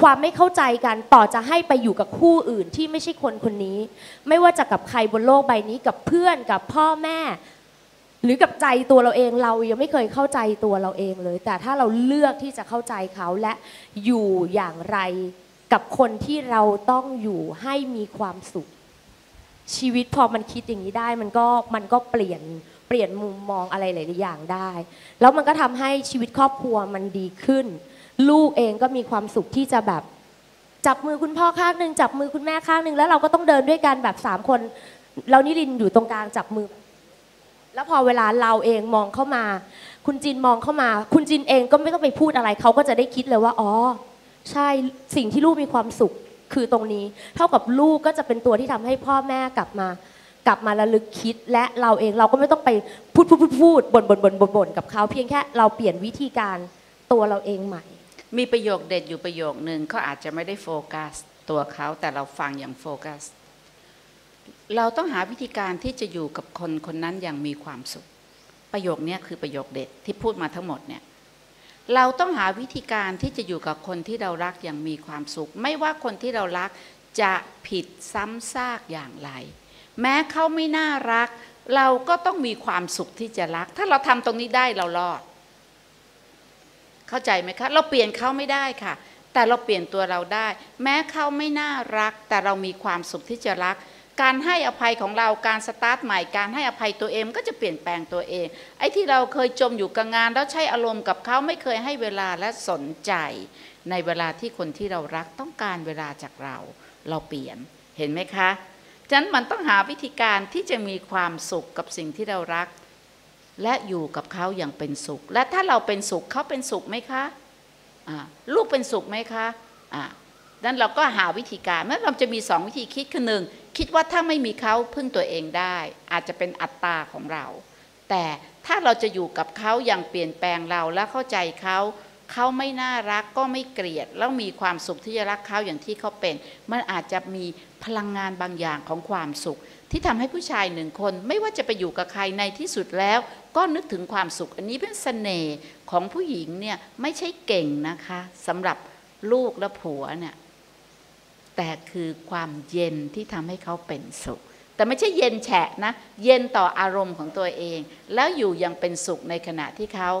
ความไม่เข้าใจกันต่อจะให้ไปอยู่กับคู่อื่นที่ไม่ใช่คนนี้ไม่ว่าจะกับใครบนโลกใบนี้กับเพื่อนกับพ่อแม่หรือกับใจตัวเราเองเรายังไม่เคยเข้าใจตัวเราเองเลยแต่ถ้าเราเลือกที่จะเข้าใจเขาและอยู่อย่างไรกับคนที่เราต้องอยู่ให้มีความสุขชีวิตพอมันคิดอย่างนี้ได้มันก็เปลี่ยนมุมมองอะไรหลายอย่างได้แล้วมันก็ทำให้ชีวิตครอบครัวมันดีขึ้นลูกเองก็มีความสุขที่จะแบบจับมือคุณพ่อข้างหนึ่งจับมือคุณแม่ข้างหนึ่งแล้วเราก็ต้องเดินด้วยกันแบบ3คนเรานิรินอยู่ตรงกลางจับมือแล้วพอเวลาเราเองมองเข้ามาคุณจินมองเข้ามาคุณจินเองก็ไม่ต้องไปพูดอะไรเขาก็จะได้คิดเลยว่าอ๋อใช่สิ่งที่ลูกมีความสุขคือตรงนี้เท่ากับลูกก็จะเป็นตัวที่ทำให้พ่อแม่กลับมาระลึกคิดและเราเองเราก็ไม่ต้องไปพูดบ่นกับเขาเพียงแค่เราเปลี่ยนวิธีการตัวเราเองใหม่มีประโยคเด็ดอยู่ประโยคนึงเขาอาจจะไม่ได้โฟกัสตัวเขาแต่เราฟังอย่างโฟกัสเราต้องหาวิธีการที่จะอยู่กับคนคนนั้นอย่างมีความสุขประโยคนี้คือประโยคเด็ดที่พูดมาทั้งหมดเนี่ยเราต้องหาวิธีการที่จะอยู่กับคนที่เรารักอย่างมีความสุขไม่ว่าคนที่เรารักจะผิดซ้ำซากอย่างไรแม้เขาไม่น่ารักเราก็ต้องมีความสุขที่จะรักถ้าเราทำตรงนี้ได้เรารอดเข้าใจไหมคะเราเปลี่ยนเขาไม่ได้ค่ะแต่เราเปลี่ยนตัวเราได้แม้เขาไม่น่ารักแต่เรามีความสุขที่จะรักการให้อภัยของเราการสตาร์ทใหม่การให้อภัยตัวเองก็จะเปลี่ยนแปลงตัวเองไอ้ที่เราเคยจมอยู่กับงานแล้วใช้อารมณ์กับเขาไม่เคยให้เวลาและสนใจในเวลาที่คนที่เรารักต้องการเวลาจากเราเราเปลี่ยนเห็นไหมคะฉะนั้นมันต้องหาวิธีการที่จะมีความสุขกับสิ่งที่เรารักและอยู่กับเขาอย่างเป็นสุขและถ้าเราเป็นสุขเขาเป็นสุขไหมคะลูกเป็นสุขไหมคะนั้นเราก็หาวิธีการเมื่อเราจะมี2วิธีคิดคือหนึ่งคิดว่าถ้าไม่มีเขาพึ่งตัวเองได้อาจจะเป็นอัตตาของเราแต่ถ้าเราจะอยู่กับเขาอย่างเปลี่ยนแปลงเราและเข้าใจเขาไม่น่ารักก็ไม่เกลียดแล้วมีความสุขที่จะรักเขาอย่างที่เขาเป็นมันอาจจะมีพลังงานบางอย่างของความสุขที่ทำให้ผู้ชายหนึ่งคนไม่ว่าจะไปอยู่กับใครในที่สุดแล้วก็นึกถึงความสุขอันนี้เป็นเสน่ห์ของผู้หญิงเนี่ยไม่ใช่เก่งนะคะสำหรับลูกและผัวเนี่ยแต่คือความเย็นที่ทำให้เขาเป็นสุขแต่ไม่ใช่เย็นแฉะนะเย็นต่ออารมณ์ของตัวเองแล้วอยู่ยังเป็นสุขในขณะที่เขา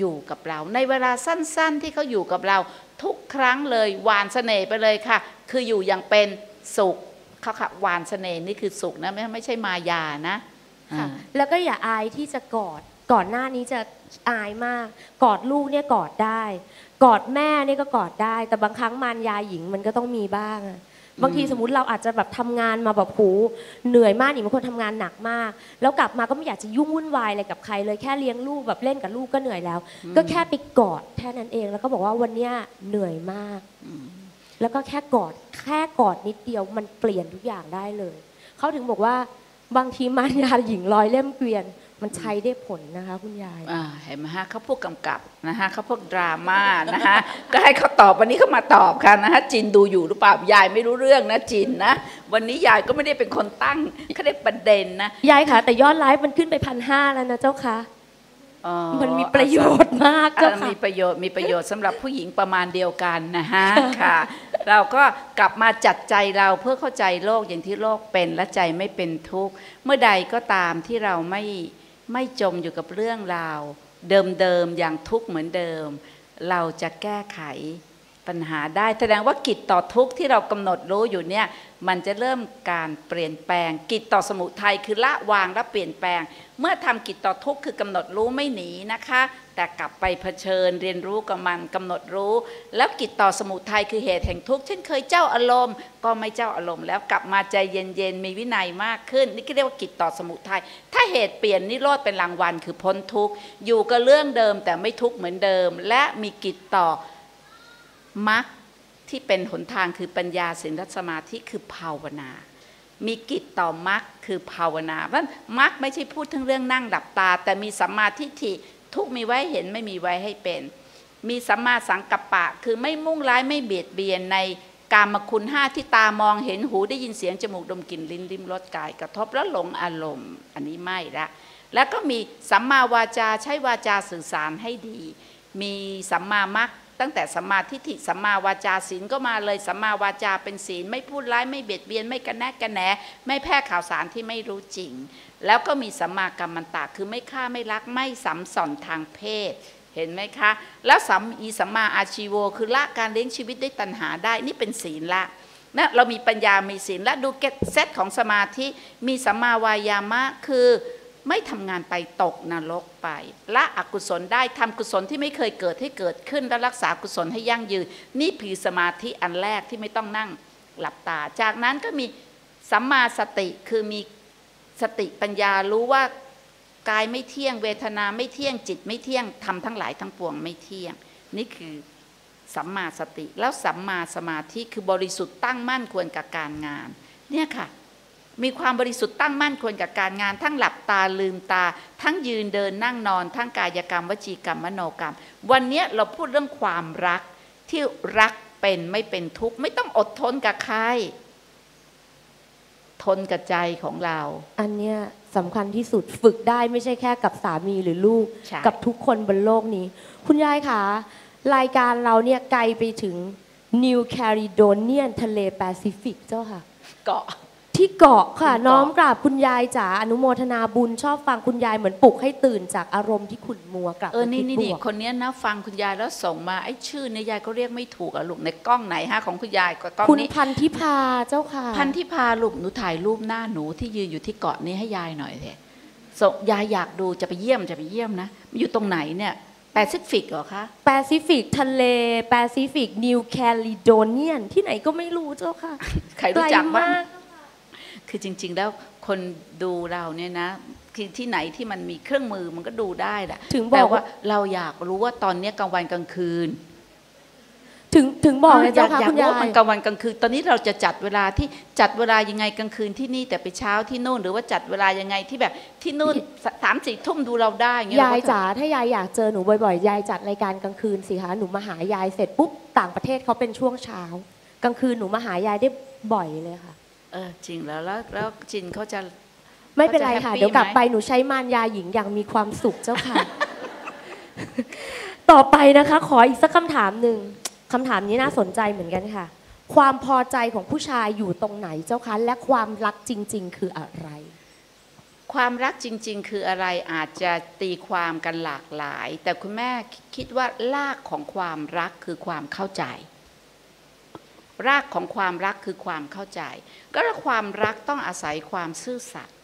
อยู่กับเราในเวลาสั้นๆที่เขาอยู่กับเราทุกครั้งเลยหวานเสน่ห์ไปเลยค่ะคืออยู่ยังเป็นสุขเขาค่ะหวานเสน่ห์นี่คือสุขนะไม่ใช่มายานะค่ะแล้วก็อย่าอายที่จะกอดก่อนหน้านี้จะอายมากกอดลูกเนี่ยกอดได้กอดแม่เนี่ยก็กอดได้แต่บางครั้งมารยาหญิงมันก็ต้องมีบ้างบางทีสมมติเราอาจจะแบบทำงานมาแบบโหเหนื่อยมากนี่บางคนทำงานหนักมากแล้วกลับมาก็ไม่อยากจะยุ่งวุ่นวายอะไรกับใครเลยแค่เลี้ยงลูกแบบเล่นกับลูกก็เหนื่อยแล้วก็แค่ไปกอดแค่นั้นเองแล้วก็บอกว่าวันนี้เหนื่อยมากแล้วก็แค่กอดนิดเดียวมันเปลี่ยนทุกอย่างได้เลยเขาถึงบอกว่าบางทีมารยาหญิงร้อยเล่มเกวียนมันใช้ได้ผลนะคะคุณยายเห็นไหมฮะเขาพวกกำกับนะฮะเขาพวกดราม่านะฮะก็ให้เขาตอบวันนี้เขามาตอบค่ะนะฮะจินดูอยู่หรือเปล่ายายไม่รู้เรื่องนะจินนะวันนี้ยายก็ไม่ได้เป็นคนตั้งเขาได้ประเด็นนะยายค่ะแต่ยอดไลฟ์มันขึ้นไป 1,500 แล้วนะเจ้าค่ะมันมีประโยชน์มากเจ้าค่ะมีประโยชน์สำหรับผู้หญิงประมาณเดียวกันนะฮะค่ะเราก็กลับมาจัดใจเราเพื่อเข้าใจโลกอย่างที่โลกเป็นและใจไม่เป็นทุกข์เมื่อใดก็ตามที่เราไม่จมอยู่กับเรื่องราวเดิมๆอย่างทุกข์เหมือนเดิมเราจะแก้ไข ปัญหาได้แสดงว่ากิจต่อทุกข์ที่เรากำหนดรู้อยู่เนี่ยมันจะเริ่มการเปลี่ยนแปลงกิจต่อสมุทัยคือละวางและเปลี่ยนแปลงเมื่อทำกิจต่อทุกข์คือกำหนดรู้ไม่หนีนะคะแต่กลับไปเผชิญเรียนรู้กับมันกำหนดรู้แล้วกิจต่อสมุทัยคือเหตุแห่งทุกข์เช่นเคยเจ้าอารมณ์ก็ไม่เจ้าอารมณ์แล้วกลับมาใจเย็นๆมีวินัยมากขึ้นนี่ก็เรียกว่ากิจต่อสมุทัยถ้าเหตุเปลี่ยนนิโรธเป็นรางวัลคือพ้นทุกข์อยู่กับเรื่องเดิมแต่ไม่ทุกข์เหมือนเดิมและมีกิจต่อมรรคที่เป็นหนทางคือปัญญาศีลสมาธิคือภาวนามีกิจต่อมรรคคือภาวนาเพราะมรรคไม่ใช่พูดทั้งเรื่องนั่งหลับตาแต่มีสัมมาทิฏฐิทุกมีไว้เห็นไม่มีไว้ให้เป็นมีสัมมาสังกัปปะคือไม่มุ่งร้ายไม่เบียดเบียนในกามคุณห้าที่ตามองเห็นหูได้ยินเสียงจมูกดมกลิ่นลิ้นลิ้มรสกายกระทบแล้วหลงอารมณ์อันนี้ไม่ละแล้วก็มีสัมมาวาจาใช้วาจาสื่อสารให้ดีมีสัมมามรรคตั้งแต่สัมมาทิฏฐิสัมมาวาจาศีลก็มาเลยสัมมาวาจาเป็นศีลไม่พูดร้ายไม่เบียดเบียนไม่กระแนะกระแหนไม่แพร่ข่าวสารที่ไม่รู้จริงแล้วก็มีสัมมากัมมันตะคือไม่ฆ่าไม่ลักไม่สัมสอนทางเพศเห็นไหมคะแล้วสัมมาอาชีโวคือละการเลี้ยงชีวิตด้วยตัณหาได้นี่เป็นศีลละนะเรามีปัญญามีศีลและดูเก็ตเซตของสมาธิมีสัมมาวายามะคือไม่ทำงานไปตกนรกไปละอกุศลได้ทำกุศลที่ไม่เคยเกิดให้เกิดขึ้นและรักษากุศลให้ยั่งยืนนี่คือสมาธิอันแรกที่ไม่ต้องนั่งหลับตาจากนั้นก็มีสัมมาสติคือมีสติปัญญารู้ว่ากายไม่เที่ยงเวทนาไม่เที่ยงจิตไม่เที่ยงธรรมทั้งหลายทั้งปวงไม่เที่ยงนี่คือสัมมาสติแล้วสัมมาสมาธิคือบริสุทธิ์ตั้งมั่นควรกับการงานเนี่ยค่ะมีความบริสุทธิ์ตั้งมั่นควรกับการงานทั้งหลับตาลืมตาทั้งยืนเดินนั่งนอนทั้งกายกรรมวจีกรรมมโนกรรมวันนี้เราพูดเรื่องความรักที่รักเป็นไม่เป็นทุกข์ไม่ต้องอดทนกับใครทนกับใจของเราอันเนี้ยสำคัญที่สุดฝึกได้ไม่ใช่แค่กับสามีหรือลูกกับทุกคนบนโลกนี้คุณยายคะรายการเราเนี่ยไกลไปถึงนิวแคลิโดเนียนทะเลแปซิฟิกเจ้าค่ะเกาะที่เกาะค่ะน้อมกราบคุณยายจ๋าอนุโมทนาบุญชอบฟังคุณยายเหมือนปลุกให้ตื่นจากอารมณ์ที่ขุ่นมัวกลับมาที่บวกคนนี้นะฟังคุณยายแล้วส่งมาไอ้ชื่อเนี่ยยายก็เรียกไม่ถูกอะลูกในกล้องไหนฮะของคุณยายกล้องนี้คุณพันธิพาเจ้าค่ะพันธิพาลูกหนูถ่ายรูปหน้าหนูที่ยืนอยู่ที่เกาะนี้ให้ยายหน่อยเถอะส่งยายอยากดูจะไปเยี่ยมนะอยู่ตรงไหนเนี่ยแปซิฟิกเหรอคะแปซิฟิกทะเลแปซิฟิกนิวแคลิโดเนียนที่ไหนก็ไม่รู้เจ้าค่ะใครรู้จักบ้างคือจริงๆแล้วคนดูเราเนี่ยนะที่ไหนที่มันมีเครื่องมือมันก็ดูได้แหละถึงบอกว่าเราอยากรู้ว่าตอนนี้กลางวันกลางคืนถึงบอกเลยนะคะคุณยายมันกลางวันกลางคืนตอนนี้เราจะจัดเวลายังไงกลางคืนที่นี่แต่ไปเช้าที่นู่นหรือว่าจัดเวลายังไงที่แบบที่นู่น3-4 ทุ่มดูเราได้ยายจ๋าถ้ายายอยากเจอหนูบ่อยๆยายจัดรายการกลางคืนสิคะหนูมาหายายเสร็จปุ๊บต่างประเทศเขาเป็นช่วงเช้ากลางคืนหนูมาหายายได้บ่อยเลยค่ะจริงแล้วจินเขาจะไม่เป็นไรค่ะเดี๋ยวกลับไปหนูใช้มารยาหญิงอย่างมีความสุขเจ้าค่ะ ต่อไปนะคะขออีกสักคำถามหนึ่งคำถามนี้น่าสนใจเหมือนกันค่ะความพอใจของผู้ชายอยู่ตรงไหนเจ้าคะและความรักจริงๆคืออะไรความรักจริงๆคืออะไรอาจจะตีความกันหลากหลายแต่คุณแม่คิดว่ารากของความรักคือความเข้าใจรากของความรักคือความเข้าใจก็ความรักต้องอาศัยความซื่อสัตย์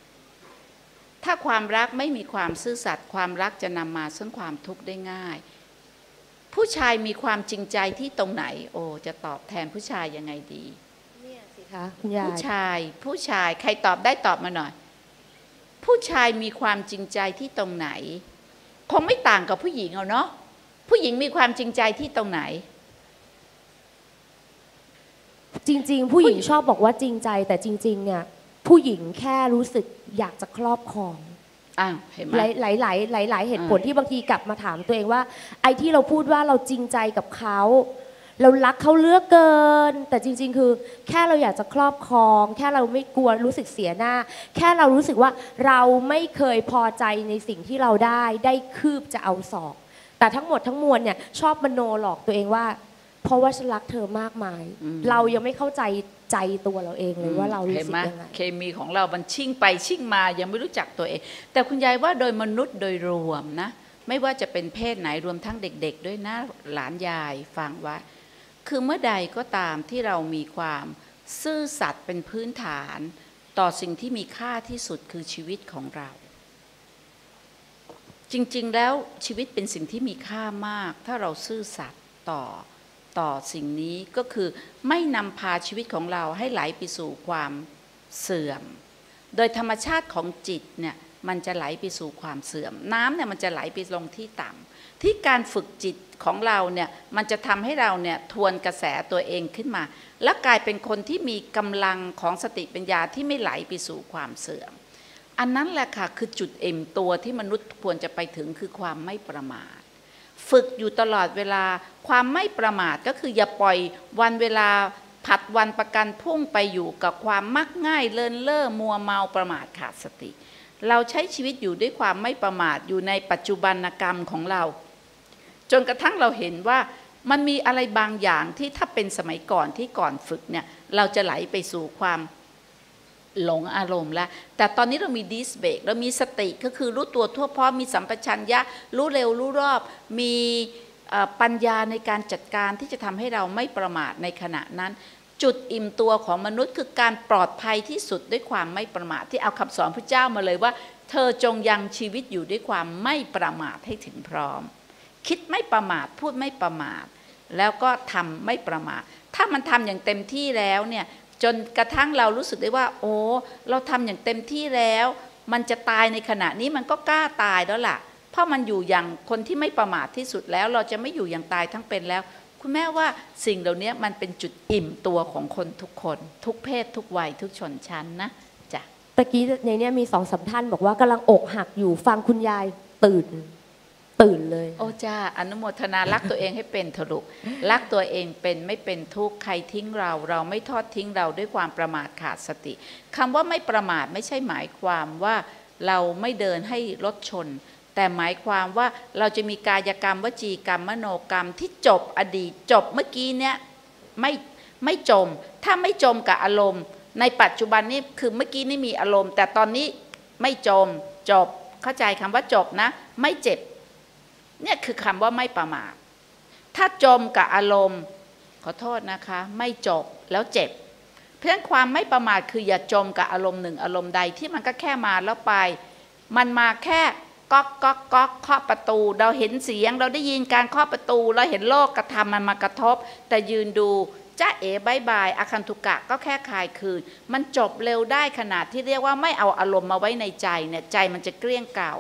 ถ้าความรักไม่มีความซื่อสัตย์ความรักจะนำมาซึ่งความทุกข์ได้ง่ายผู้ชายมีความจริงใจที่ตรงไหนโอ้จะตอบแทนผู้ชายยังไงดีเนี่ยสิคะคุณยายผู้ชายใครตอบได้ตอบมาหน่อยผู้ชายมีความจริงใจที่ตรงไหนคงไม่ต่างกับผู้หญิงเอาเนาะผู้หญิงมีความจริงใจที่ตรงไหนจริงๆผู้หญิงชอบบอกว่าจริงใจแต่จริงๆเนี่ยผู้หญิงแค่รู้สึกอยากจะครอบครองหลายๆเหตุผลที่บางทีกลับมาถามตัวเองว่าไอ้ที่เราพูดว่าเราจริงใจกับเขาเรารักเขาเหลือเกินแต่จริงๆคือแค่เราอยากจะครอบครองแค่เราไม่กลัวรู้สึกเสียหน้าแค่เรารู้สึกว่าเราไม่เคยพอใจในสิ่งที่เราได้คืบจะเอาศอกแต่ทั้งหมดทั้งมวลเนี่ยชอบมโนหลอกตัวเองว่าเพราะว่าฉันรักเธอมากมายเรายังไม่เข้าใจตัวเราเองเลยว่าเรารู้สึกยังไงเคมีของเรามันชิ่งไปชิ่งมายังไม่รู้จักตัวเองแต่คุณยายว่าโดยมนุษย์โดยรวมนะไม่ว่าจะเป็นเพศไหนรวมทั้งเด็กๆด้วยนะหลานยายฟังว่า คือเมื่อใดก็ตามที่เรามีความซื่อสัตย์เป็นพื้นฐานต่อสิ่งที่มีค่าที่สุดคือชีวิตของเราจริงๆแล้วชีวิตเป็นสิ่งที่มีค่ามากถ้าเราซื่อสัตย์ต่อสิ่งนี้ก็คือไม่นำพาชีวิตของเราให้ไหลไปสู่ความเสื่อมโดยธรรมชาติของจิตเนี่ยมันจะไหลไปสู่ความเสื่อมน้ำเนี่ยมันจะไหลไปลงที่ต่ำที่การฝึกจิตของเราเนี่ยมันจะทำให้เราเนี่ยทวนกระแสตัวเองขึ้นมาและกลายเป็นคนที่มีกำลังของสติปัญญาที่ไม่ไหลไปสู่ความเสื่อมอันนั้นแหละค่ะคือจุดเอ็มตัวที่มนุษย์ควรจะไปถึงคือความไม่ประมาทฝึกอยู่ตลอดเวลาความไม่ประมาทก็คืออย่าปล่อยวันเวลาผัดวันประกันพุ่งไปอยู่กับความมักง่ายเลินเล่อมัวเมาประมาทขาดสติเราใช้ชีวิตอยู่ด้วยความไม่ประมาทอยู่ในปัจจุบันกรรมของเราจนกระทั่งเราเห็นว่ามันมีอะไรบางอย่างที่ถ้าเป็นสมัยก่อนที่ก่อนฝึกเนี่ยเราจะไหลไปสู่ความหลงอารมณ์แล้วแต่ตอนนี้เรามีดิสเบรกเรามีสติก็คือรู้ตัวทั่วพร้อมมีสัมปชัญญะรู้เร็วรู้รอบมีปัญญาในการจัดการที่จะทำให้เราไม่ประมาทในขณะนั้นจุดอิ่มตัวของมนุษย์คือการปลอดภัยที่สุดด้วยความไม่ประมาทที่เอาคำสอนพระเจ้ามาเลยว่าเธอจงยังชีวิตอยู่ด้วยความไม่ประมาทให้ถึงพร้อมคิดไม่ประมาทพูดไม่ประมาทแล้วก็ทำไม่ประมาทถ้ามันทำอย่างเต็มที่แล้วเนี่ยจนกระทั่งเรารู้สึกได้ว่าโอ้เราทำอย่างเต็มที่แล้วมันจะตายในขณะนี้มันก็กล้าตายแล้วล่ะเพราะมันอยู่อย่างคนที่ไม่ประมาทที่สุดแล้วเราจะไม่อยู่อย่างตายทั้งเป็นแล้วคุณแม่ว่าสิ่งเหล่านี้มันเป็นจุดอิ่มตัวของคนทุกคนทุกเพศทุกวัยทุกชนชั้นนะจ้ะตะกี้ในนี้มี2-3ท่านบอกว่ากำลังอกหักอยู่ฟังคุณยายตื่นเลยโอ้จ้าอนุโมทนารักตัวเองให้เป็นเถอะลูกรักตัวเองเป็นไม่เป็นทุกข์ใครทิ้งเราเราไม่ทอดทิ้งเราด้วยความประมาทขาดสติคำว่าไม่ประมาทไม่ใช่หมายความว่าเราไม่เดินให้รถชนแต่หมายความว่าเราจะมีกายกรรมวจีกรรมมโนกรรมที่จบอดีตจบเมื่อกี้เนี้ยไม่จมถ้าไม่จมกับอารมณ์ในปัจจุบันนี้คือเมื่อกี้นี่มีอารมณ์แต่ตอนนี้ไม่จมจบเข้าใจคำว่าจบนะไม่เจ็บเนี่ยคือคำว่าไม่ประมาทถ้าจมกับอารมณ์ขอโทษนะคะไม่จบแล้วเจ็บเพราะฉะนั้นความไม่ประมาทคืออย่าจมกับอารมณ์หนึ่งอารมณ์ใดที่มันก็แค่มาแล้วไปมันมาแค่ก๊อกก๊อกก๊อกเคาะประตูเราเห็นเสียงเราได้ยินการเคาะประตูเราเห็นโลกกระทำมันมากระทบแต่ยืนดูจ้าเอ๋บายบายอาคันตุกะก็แค่คลายคืนมันจบเร็วได้ขนาดที่เรียกว่าไม่เอาอารมณ์มาไว้ในใจเนี่ยใจมันจะเกลี้ยงเก่า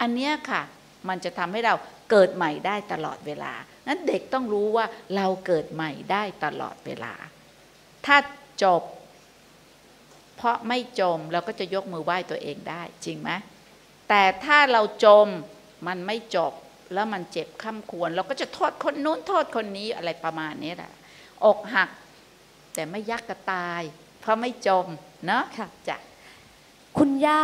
อันเนี้ยค่ะมันจะทำให้เราเกิดใหม่ได้ตลอดเวลานั้นเด็กต้องรู้ว่าเราเกิดใหม่ได้ตลอดเวลาถ้าจบเพราะไม่จมเราก็จะยกมือไหว้ตัวเองได้จริงไหมแต่ถ้าเราจมมันไม่จบแล้วมันเจ็บข้ามควรเราก็จะโทษคนนู้นโทษคนนี้อะไรประมาณนี้แหละอกหักแต่ไม่ยักกระตายเพราะไม่จมเนาะค่ะจ้ะคุณย่า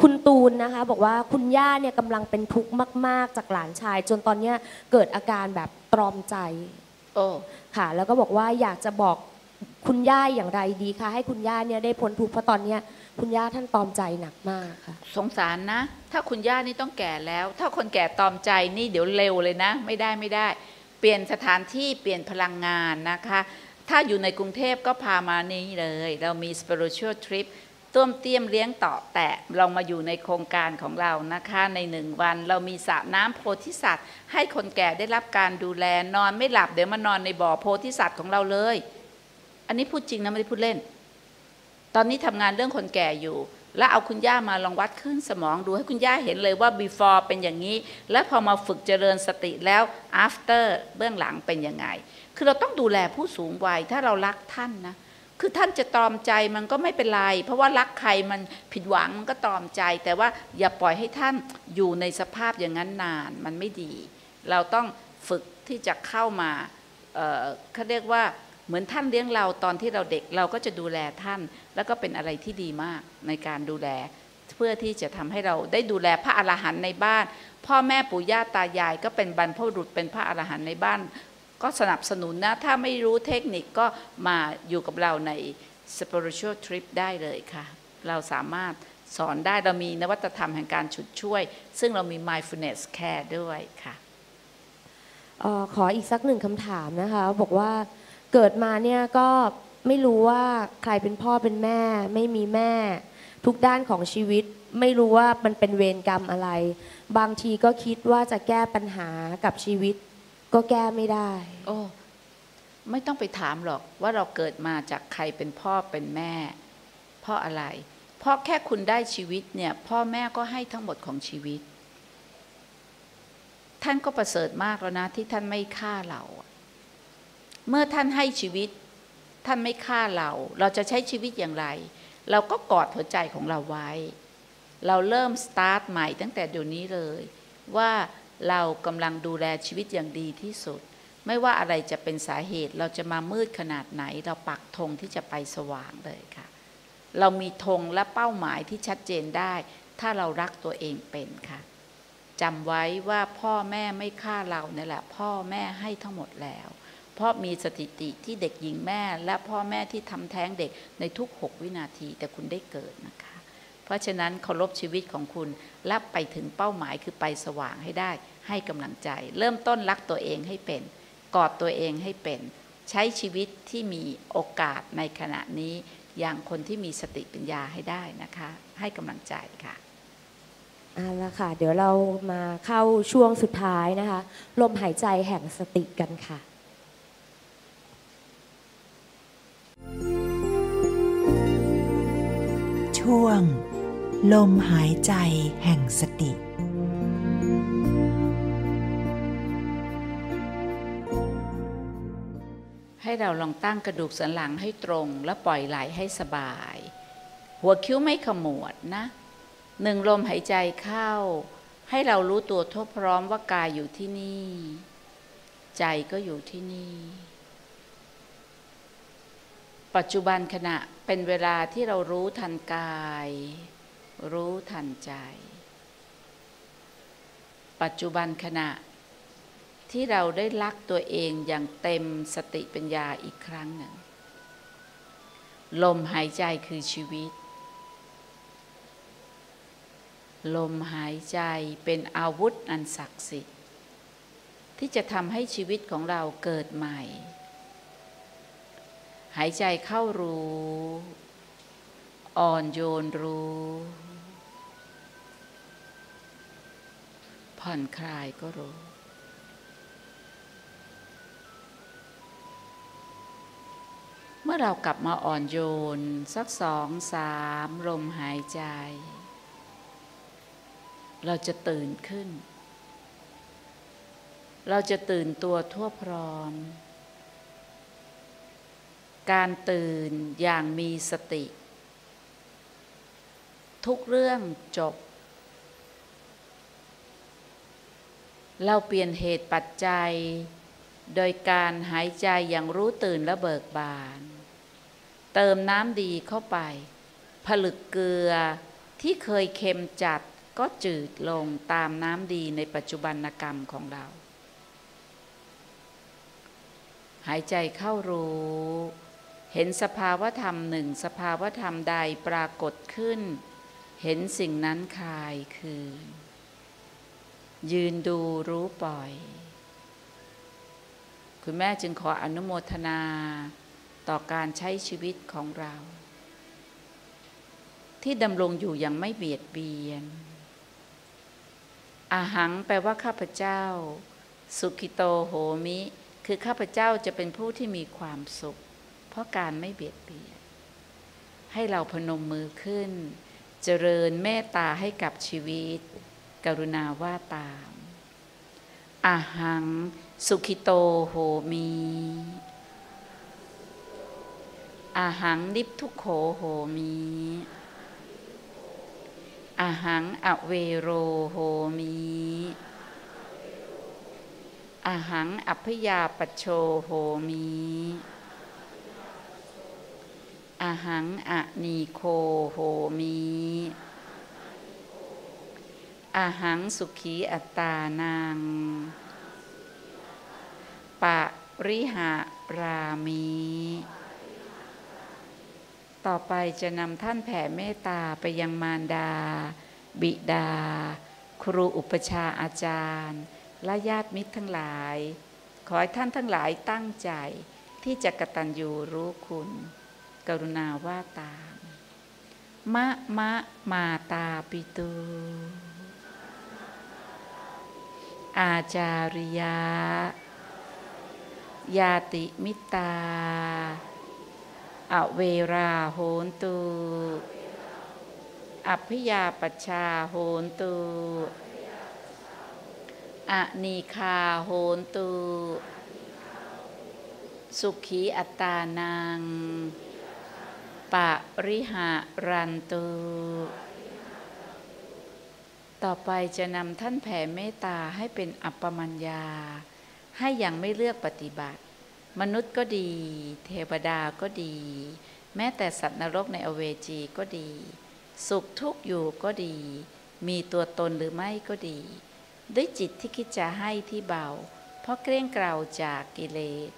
คุณตูนนะคะบอกว่าคุณย่าเนี่ยกำลังเป็นทุกข์มากๆจากหลานชายจนตอนนี้เกิดอาการแบบตรอมใจโอ้ค่ะแล้วก็บอกว่าอยากจะบอกคุณย่าอย่างไรดีคะให้คุณย่าเนี่ยได้พ้นทุกข์เพราะตอนนี้คุณย่าท่านตรอมใจหนักมากค่ะสงสารนะถ้าคุณย่านี่ต้องแก่แล้วถ้าคนแก่ตรอมใจนี่เดี๋ยวเร็วเลยนะไม่ได้เปลี่ยนสถานที่เปลี่ยนพลังงานนะคะถ้าอยู่ในกรุงเทพก็พามานี่เลยเรามี spiritual tripต้มเตี้ยมเลี้ยงต่อแตะเรามาอยู่ในโครงการของเรานะคะใน1 วันเรามีสระน้ำโพธิสัตว์ให้คนแก่ได้รับการดูแลนอนไม่หลับเดี๋ยวมานอนในบ่อโพธิสัตว์ของเราเลยอันนี้พูดจริงนะไม่ได้พูดเล่นตอนนี้ทำงานเรื่องคนแก่อยู่แล้วเอาคุณย่ามาลองวัดขึ้นสมองดูให้คุณย่าเห็นเลยว่า before เป็นอย่างนี้แล้วพอมาฝึกเจริญสติแล้ว after เบื้องหลังเป็นยังไงคือเราต้องดูแลผู้สูงวัยถ้าเรารักท่านนะคือท่านจะตรอมใจมันก็ไม่เป็นไรเพราะว่ารักใครมันผิดหวังมันก็ตรอมใจแต่ว่าอย่าปล่อยให้ท่านอยู่ในสภาพอย่างนั้นนานมันไม่ดีเราต้องฝึกที่จะเข้ามาเขาเรียกว่าเหมือนท่านเลี้ยงเราตอนที่เราเด็กเราก็จะดูแลท่านแล้วก็เป็นอะไรที่ดีมากในการดูแลเพื่อที่จะทำให้เราได้ดูแลพระอรหันต์ในบ้านพ่อแม่ปู่ย่าตายายก็เป็นบรรพบุรุษเป็นพระอรหันต์ในบ้านก็สนับสนุนนะถ้าไม่รู้เทคนิคก็มาอยู่กับเราใน spiritual trip ได้เลยค่ะเราสามารถสอนได้เรามีนวัตธรรมแห่งการฉุดช่วยซึ่งเรามี mindfulness care ด้วยค่ะขออีกสักหนึ่งคำถามนะคะบอกว่า เกิดมาเนี่ยก็ไม่รู้ว่าใครเป็นพ่อเป็นแม่ไม่มีแม่ทุกด้านของชีวิตไม่รู้ว่ามันเป็นเวรกรรมอะไรบางทีก็คิดว่าจะแก้ปัญหากับชีวิตก็แก้ไม่ได้โอ้ไม่ต้องไปถามหรอกว่าเราเกิดมาจากใครเป็นพ่อเป็นแม่เพราะอะไรเพราะแค่คุณได้ชีวิตเนี่ยพ่อแม่ก็ให้ทั้งหมดของชีวิตท่านก็ประเสริฐมากแล้วนะที่ท่านไม่ฆ่าเราเมื่อท่านให้ชีวิตท่านไม่ฆ่าเราเราจะใช้ชีวิตอย่างไรเราก็กอดหัวใจของเราไว้เราเริ่มสตาร์ทใหม่ตั้งแต่เดี๋ยวนี้เลยว่าเรากำลังดูแลชีวิตอย่างดีที่สุดไม่ว่าอะไรจะเป็นสาเหตุเราจะมามืดขนาดไหนเราปักธงที่จะไปสว่างเลยค่ะเรามีธงและเป้าหมายที่ชัดเจนได้ถ้าเรารักตัวเองเป็นค่ะจำไว้ว่าพ่อแม่ไม่ฆ่าเราเนี่ยแหละพ่อแม่ให้ทั้งหมดแล้วเพราะมีสถิติที่เด็กหญิงแม่และพ่อแม่ที่ทำแท้งเด็กในทุก6วินาทีแต่คุณได้เกิดนะคะเพราะฉะนั้นเคารพชีวิตของคุณและไปถึงเป้าหมายคือไปสว่างให้ได้ให้กำลังใจเริ่มต้นรักตัวเองให้เป็นกอดตัวเองให้เป็นใช้ชีวิตที่มีโอกาสในขณะนี้อย่างคนที่มีสติปัญญาให้ได้นะคะให้กำลังใจค่ะเอาละค่ะเดี๋ยวเรามาเข้าช่วงสุดท้ายนะคะลมหายใจแห่งสติกันค่ะช่วงลมหายใจแห่งสติให้เราลองตั้งกระดูกสันหลังให้ตรงและปล่อยไหลให้สบายหัวคิ้วไม่ขมวดนะหนึ่งลมหายใจเข้าให้เรารู้ตัวทั่วพร้อมว่ากายอยู่ที่นี่ใจก็อยู่ที่นี่ปัจจุบันขณะเป็นเวลาที่เรารู้ทันกายรู้ทันใจปัจจุบันขณะที่เราได้รักตัวเองอย่างเต็มสติปัญญาอีกครั้งหนึ่งลมหายใจคือชีวิตลมหายใจเป็นอาวุธอันศักดิ์สิทธิ์ที่จะทำให้ชีวิตของเราเกิดใหม่หายใจเข้ารู้อ่อนโยนรู้ผ่อนคลายก็รู้เมื่อเรากลับมาอ่อนโยนสัก2-3ลมหายใจเราจะตื่นขึ้นเราจะตื่นตัวทั่วพร้อมการตื่นอย่างมีสติทุกเรื่องจบเราเปลี่ยนเหตุปัจจัยโดยการหายใจอย่างรู้ตื่นและเบิกบานเติมน้ำดีเข้าไปผลึกเกลือที่เคยเค็มจัดก็จืดลงตามน้ำดีในปัจจุบันกรรมของเราหายใจเข้ารู้เห็นสภาวธรรมหนึ่งสภาวธรรมใดปรากฏขึ้นเห็นสิ่งนั้นคลายคืนยืนดูรู้ปล่อยคุณแม่จึงขออนุโมทนาต่อการใช้ชีวิตของเราที่ดำรงอยู่อย่างไม่เบียดเบียนอาหังแปลว่าข้าพเจ้าสุขิโตโหมิคือข้าพเจ้าจะเป็นผู้ที่มีความสุขเพราะการไม่เบียดเบียนให้เราพนมมือขึ้นเจริญเมตตาให้กับชีวิตกรุณาว่าตามอาหังสุขิโตโหมิอาหังนิพทุโขโหมิอาหังอเวโรโหมิอาหังอัพพยาปัชโชโหมิอาหังอนีโคโหมิอาหังสุขีอัตตานังปริหารามิต่อไปจะนำท่านแผ่เมตตาไปยังมารดาบิดาครูอุปชาอาจารย์และญาติมิตรทั้งหลายขอให้ท่านทั้งหลายตั้งใจ ที่จะกตัญญูรู้คุณกรุณาว่าตามมะมะมาตาปิตูอาจาริยายาติมิตาอเวราโหนตุอภิยาปัชชาโหนตุอนีคาโหนตุสุขีอัตตานังปะริหารันตุต่อไปจะนำท่านแผ่เมตตาให้เป็นอัปปมัญญาให้อย่างไม่เลือกปฏิบัติมนุษย์ก็ดีเทวดาก็ดีแม้แต่สัตว์นรกในอเวจีก็ดีสุขทุกข์อยู่ก็ดีมีตัวตนหรือไม่ก็ดีด้วยจิตที่คิดจะให้ที่เบาเพราะเกลี้ยเกลาจากกิเลส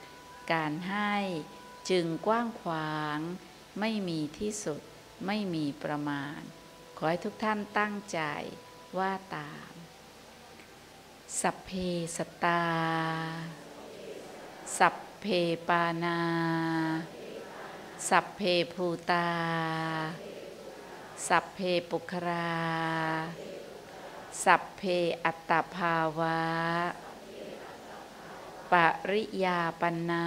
การให้จึงกว้างขวางไม่มีที่สุดไม่มีประมาณขอให้ทุกท่านตั้งใจว่าตามสัพเพสัตตาสัพเพปานาสัพเพภูตาสัพเพปุคคลาสัพเพอัตตภาวะปริยาปันนา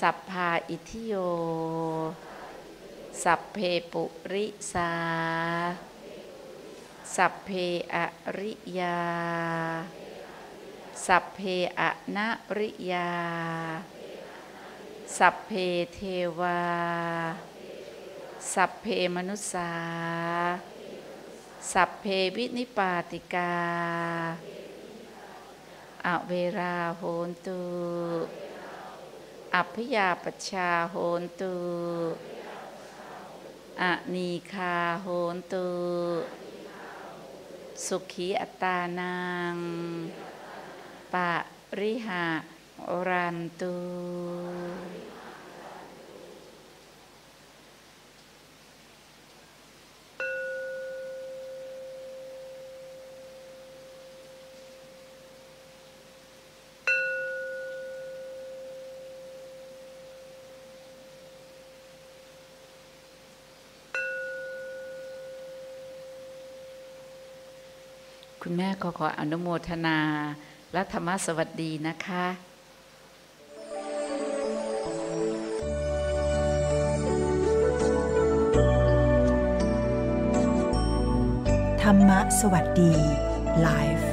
สัพพาอิทิโยสัพเพปุริสาสัพเพอริยาสัพเพอนาริยาสัพเพเทวาสัพเพมนุสาสัพเพวินิปาติกาอเวราโหนตุอัพยาปัชชาโหนตุอนีคาโหนตุสุขีอัตตานังปะริหารันตุคุณแม่ขออนุโมทนาและธรรมสวัสดีนะคะธรรมสวัสดีไลฟ์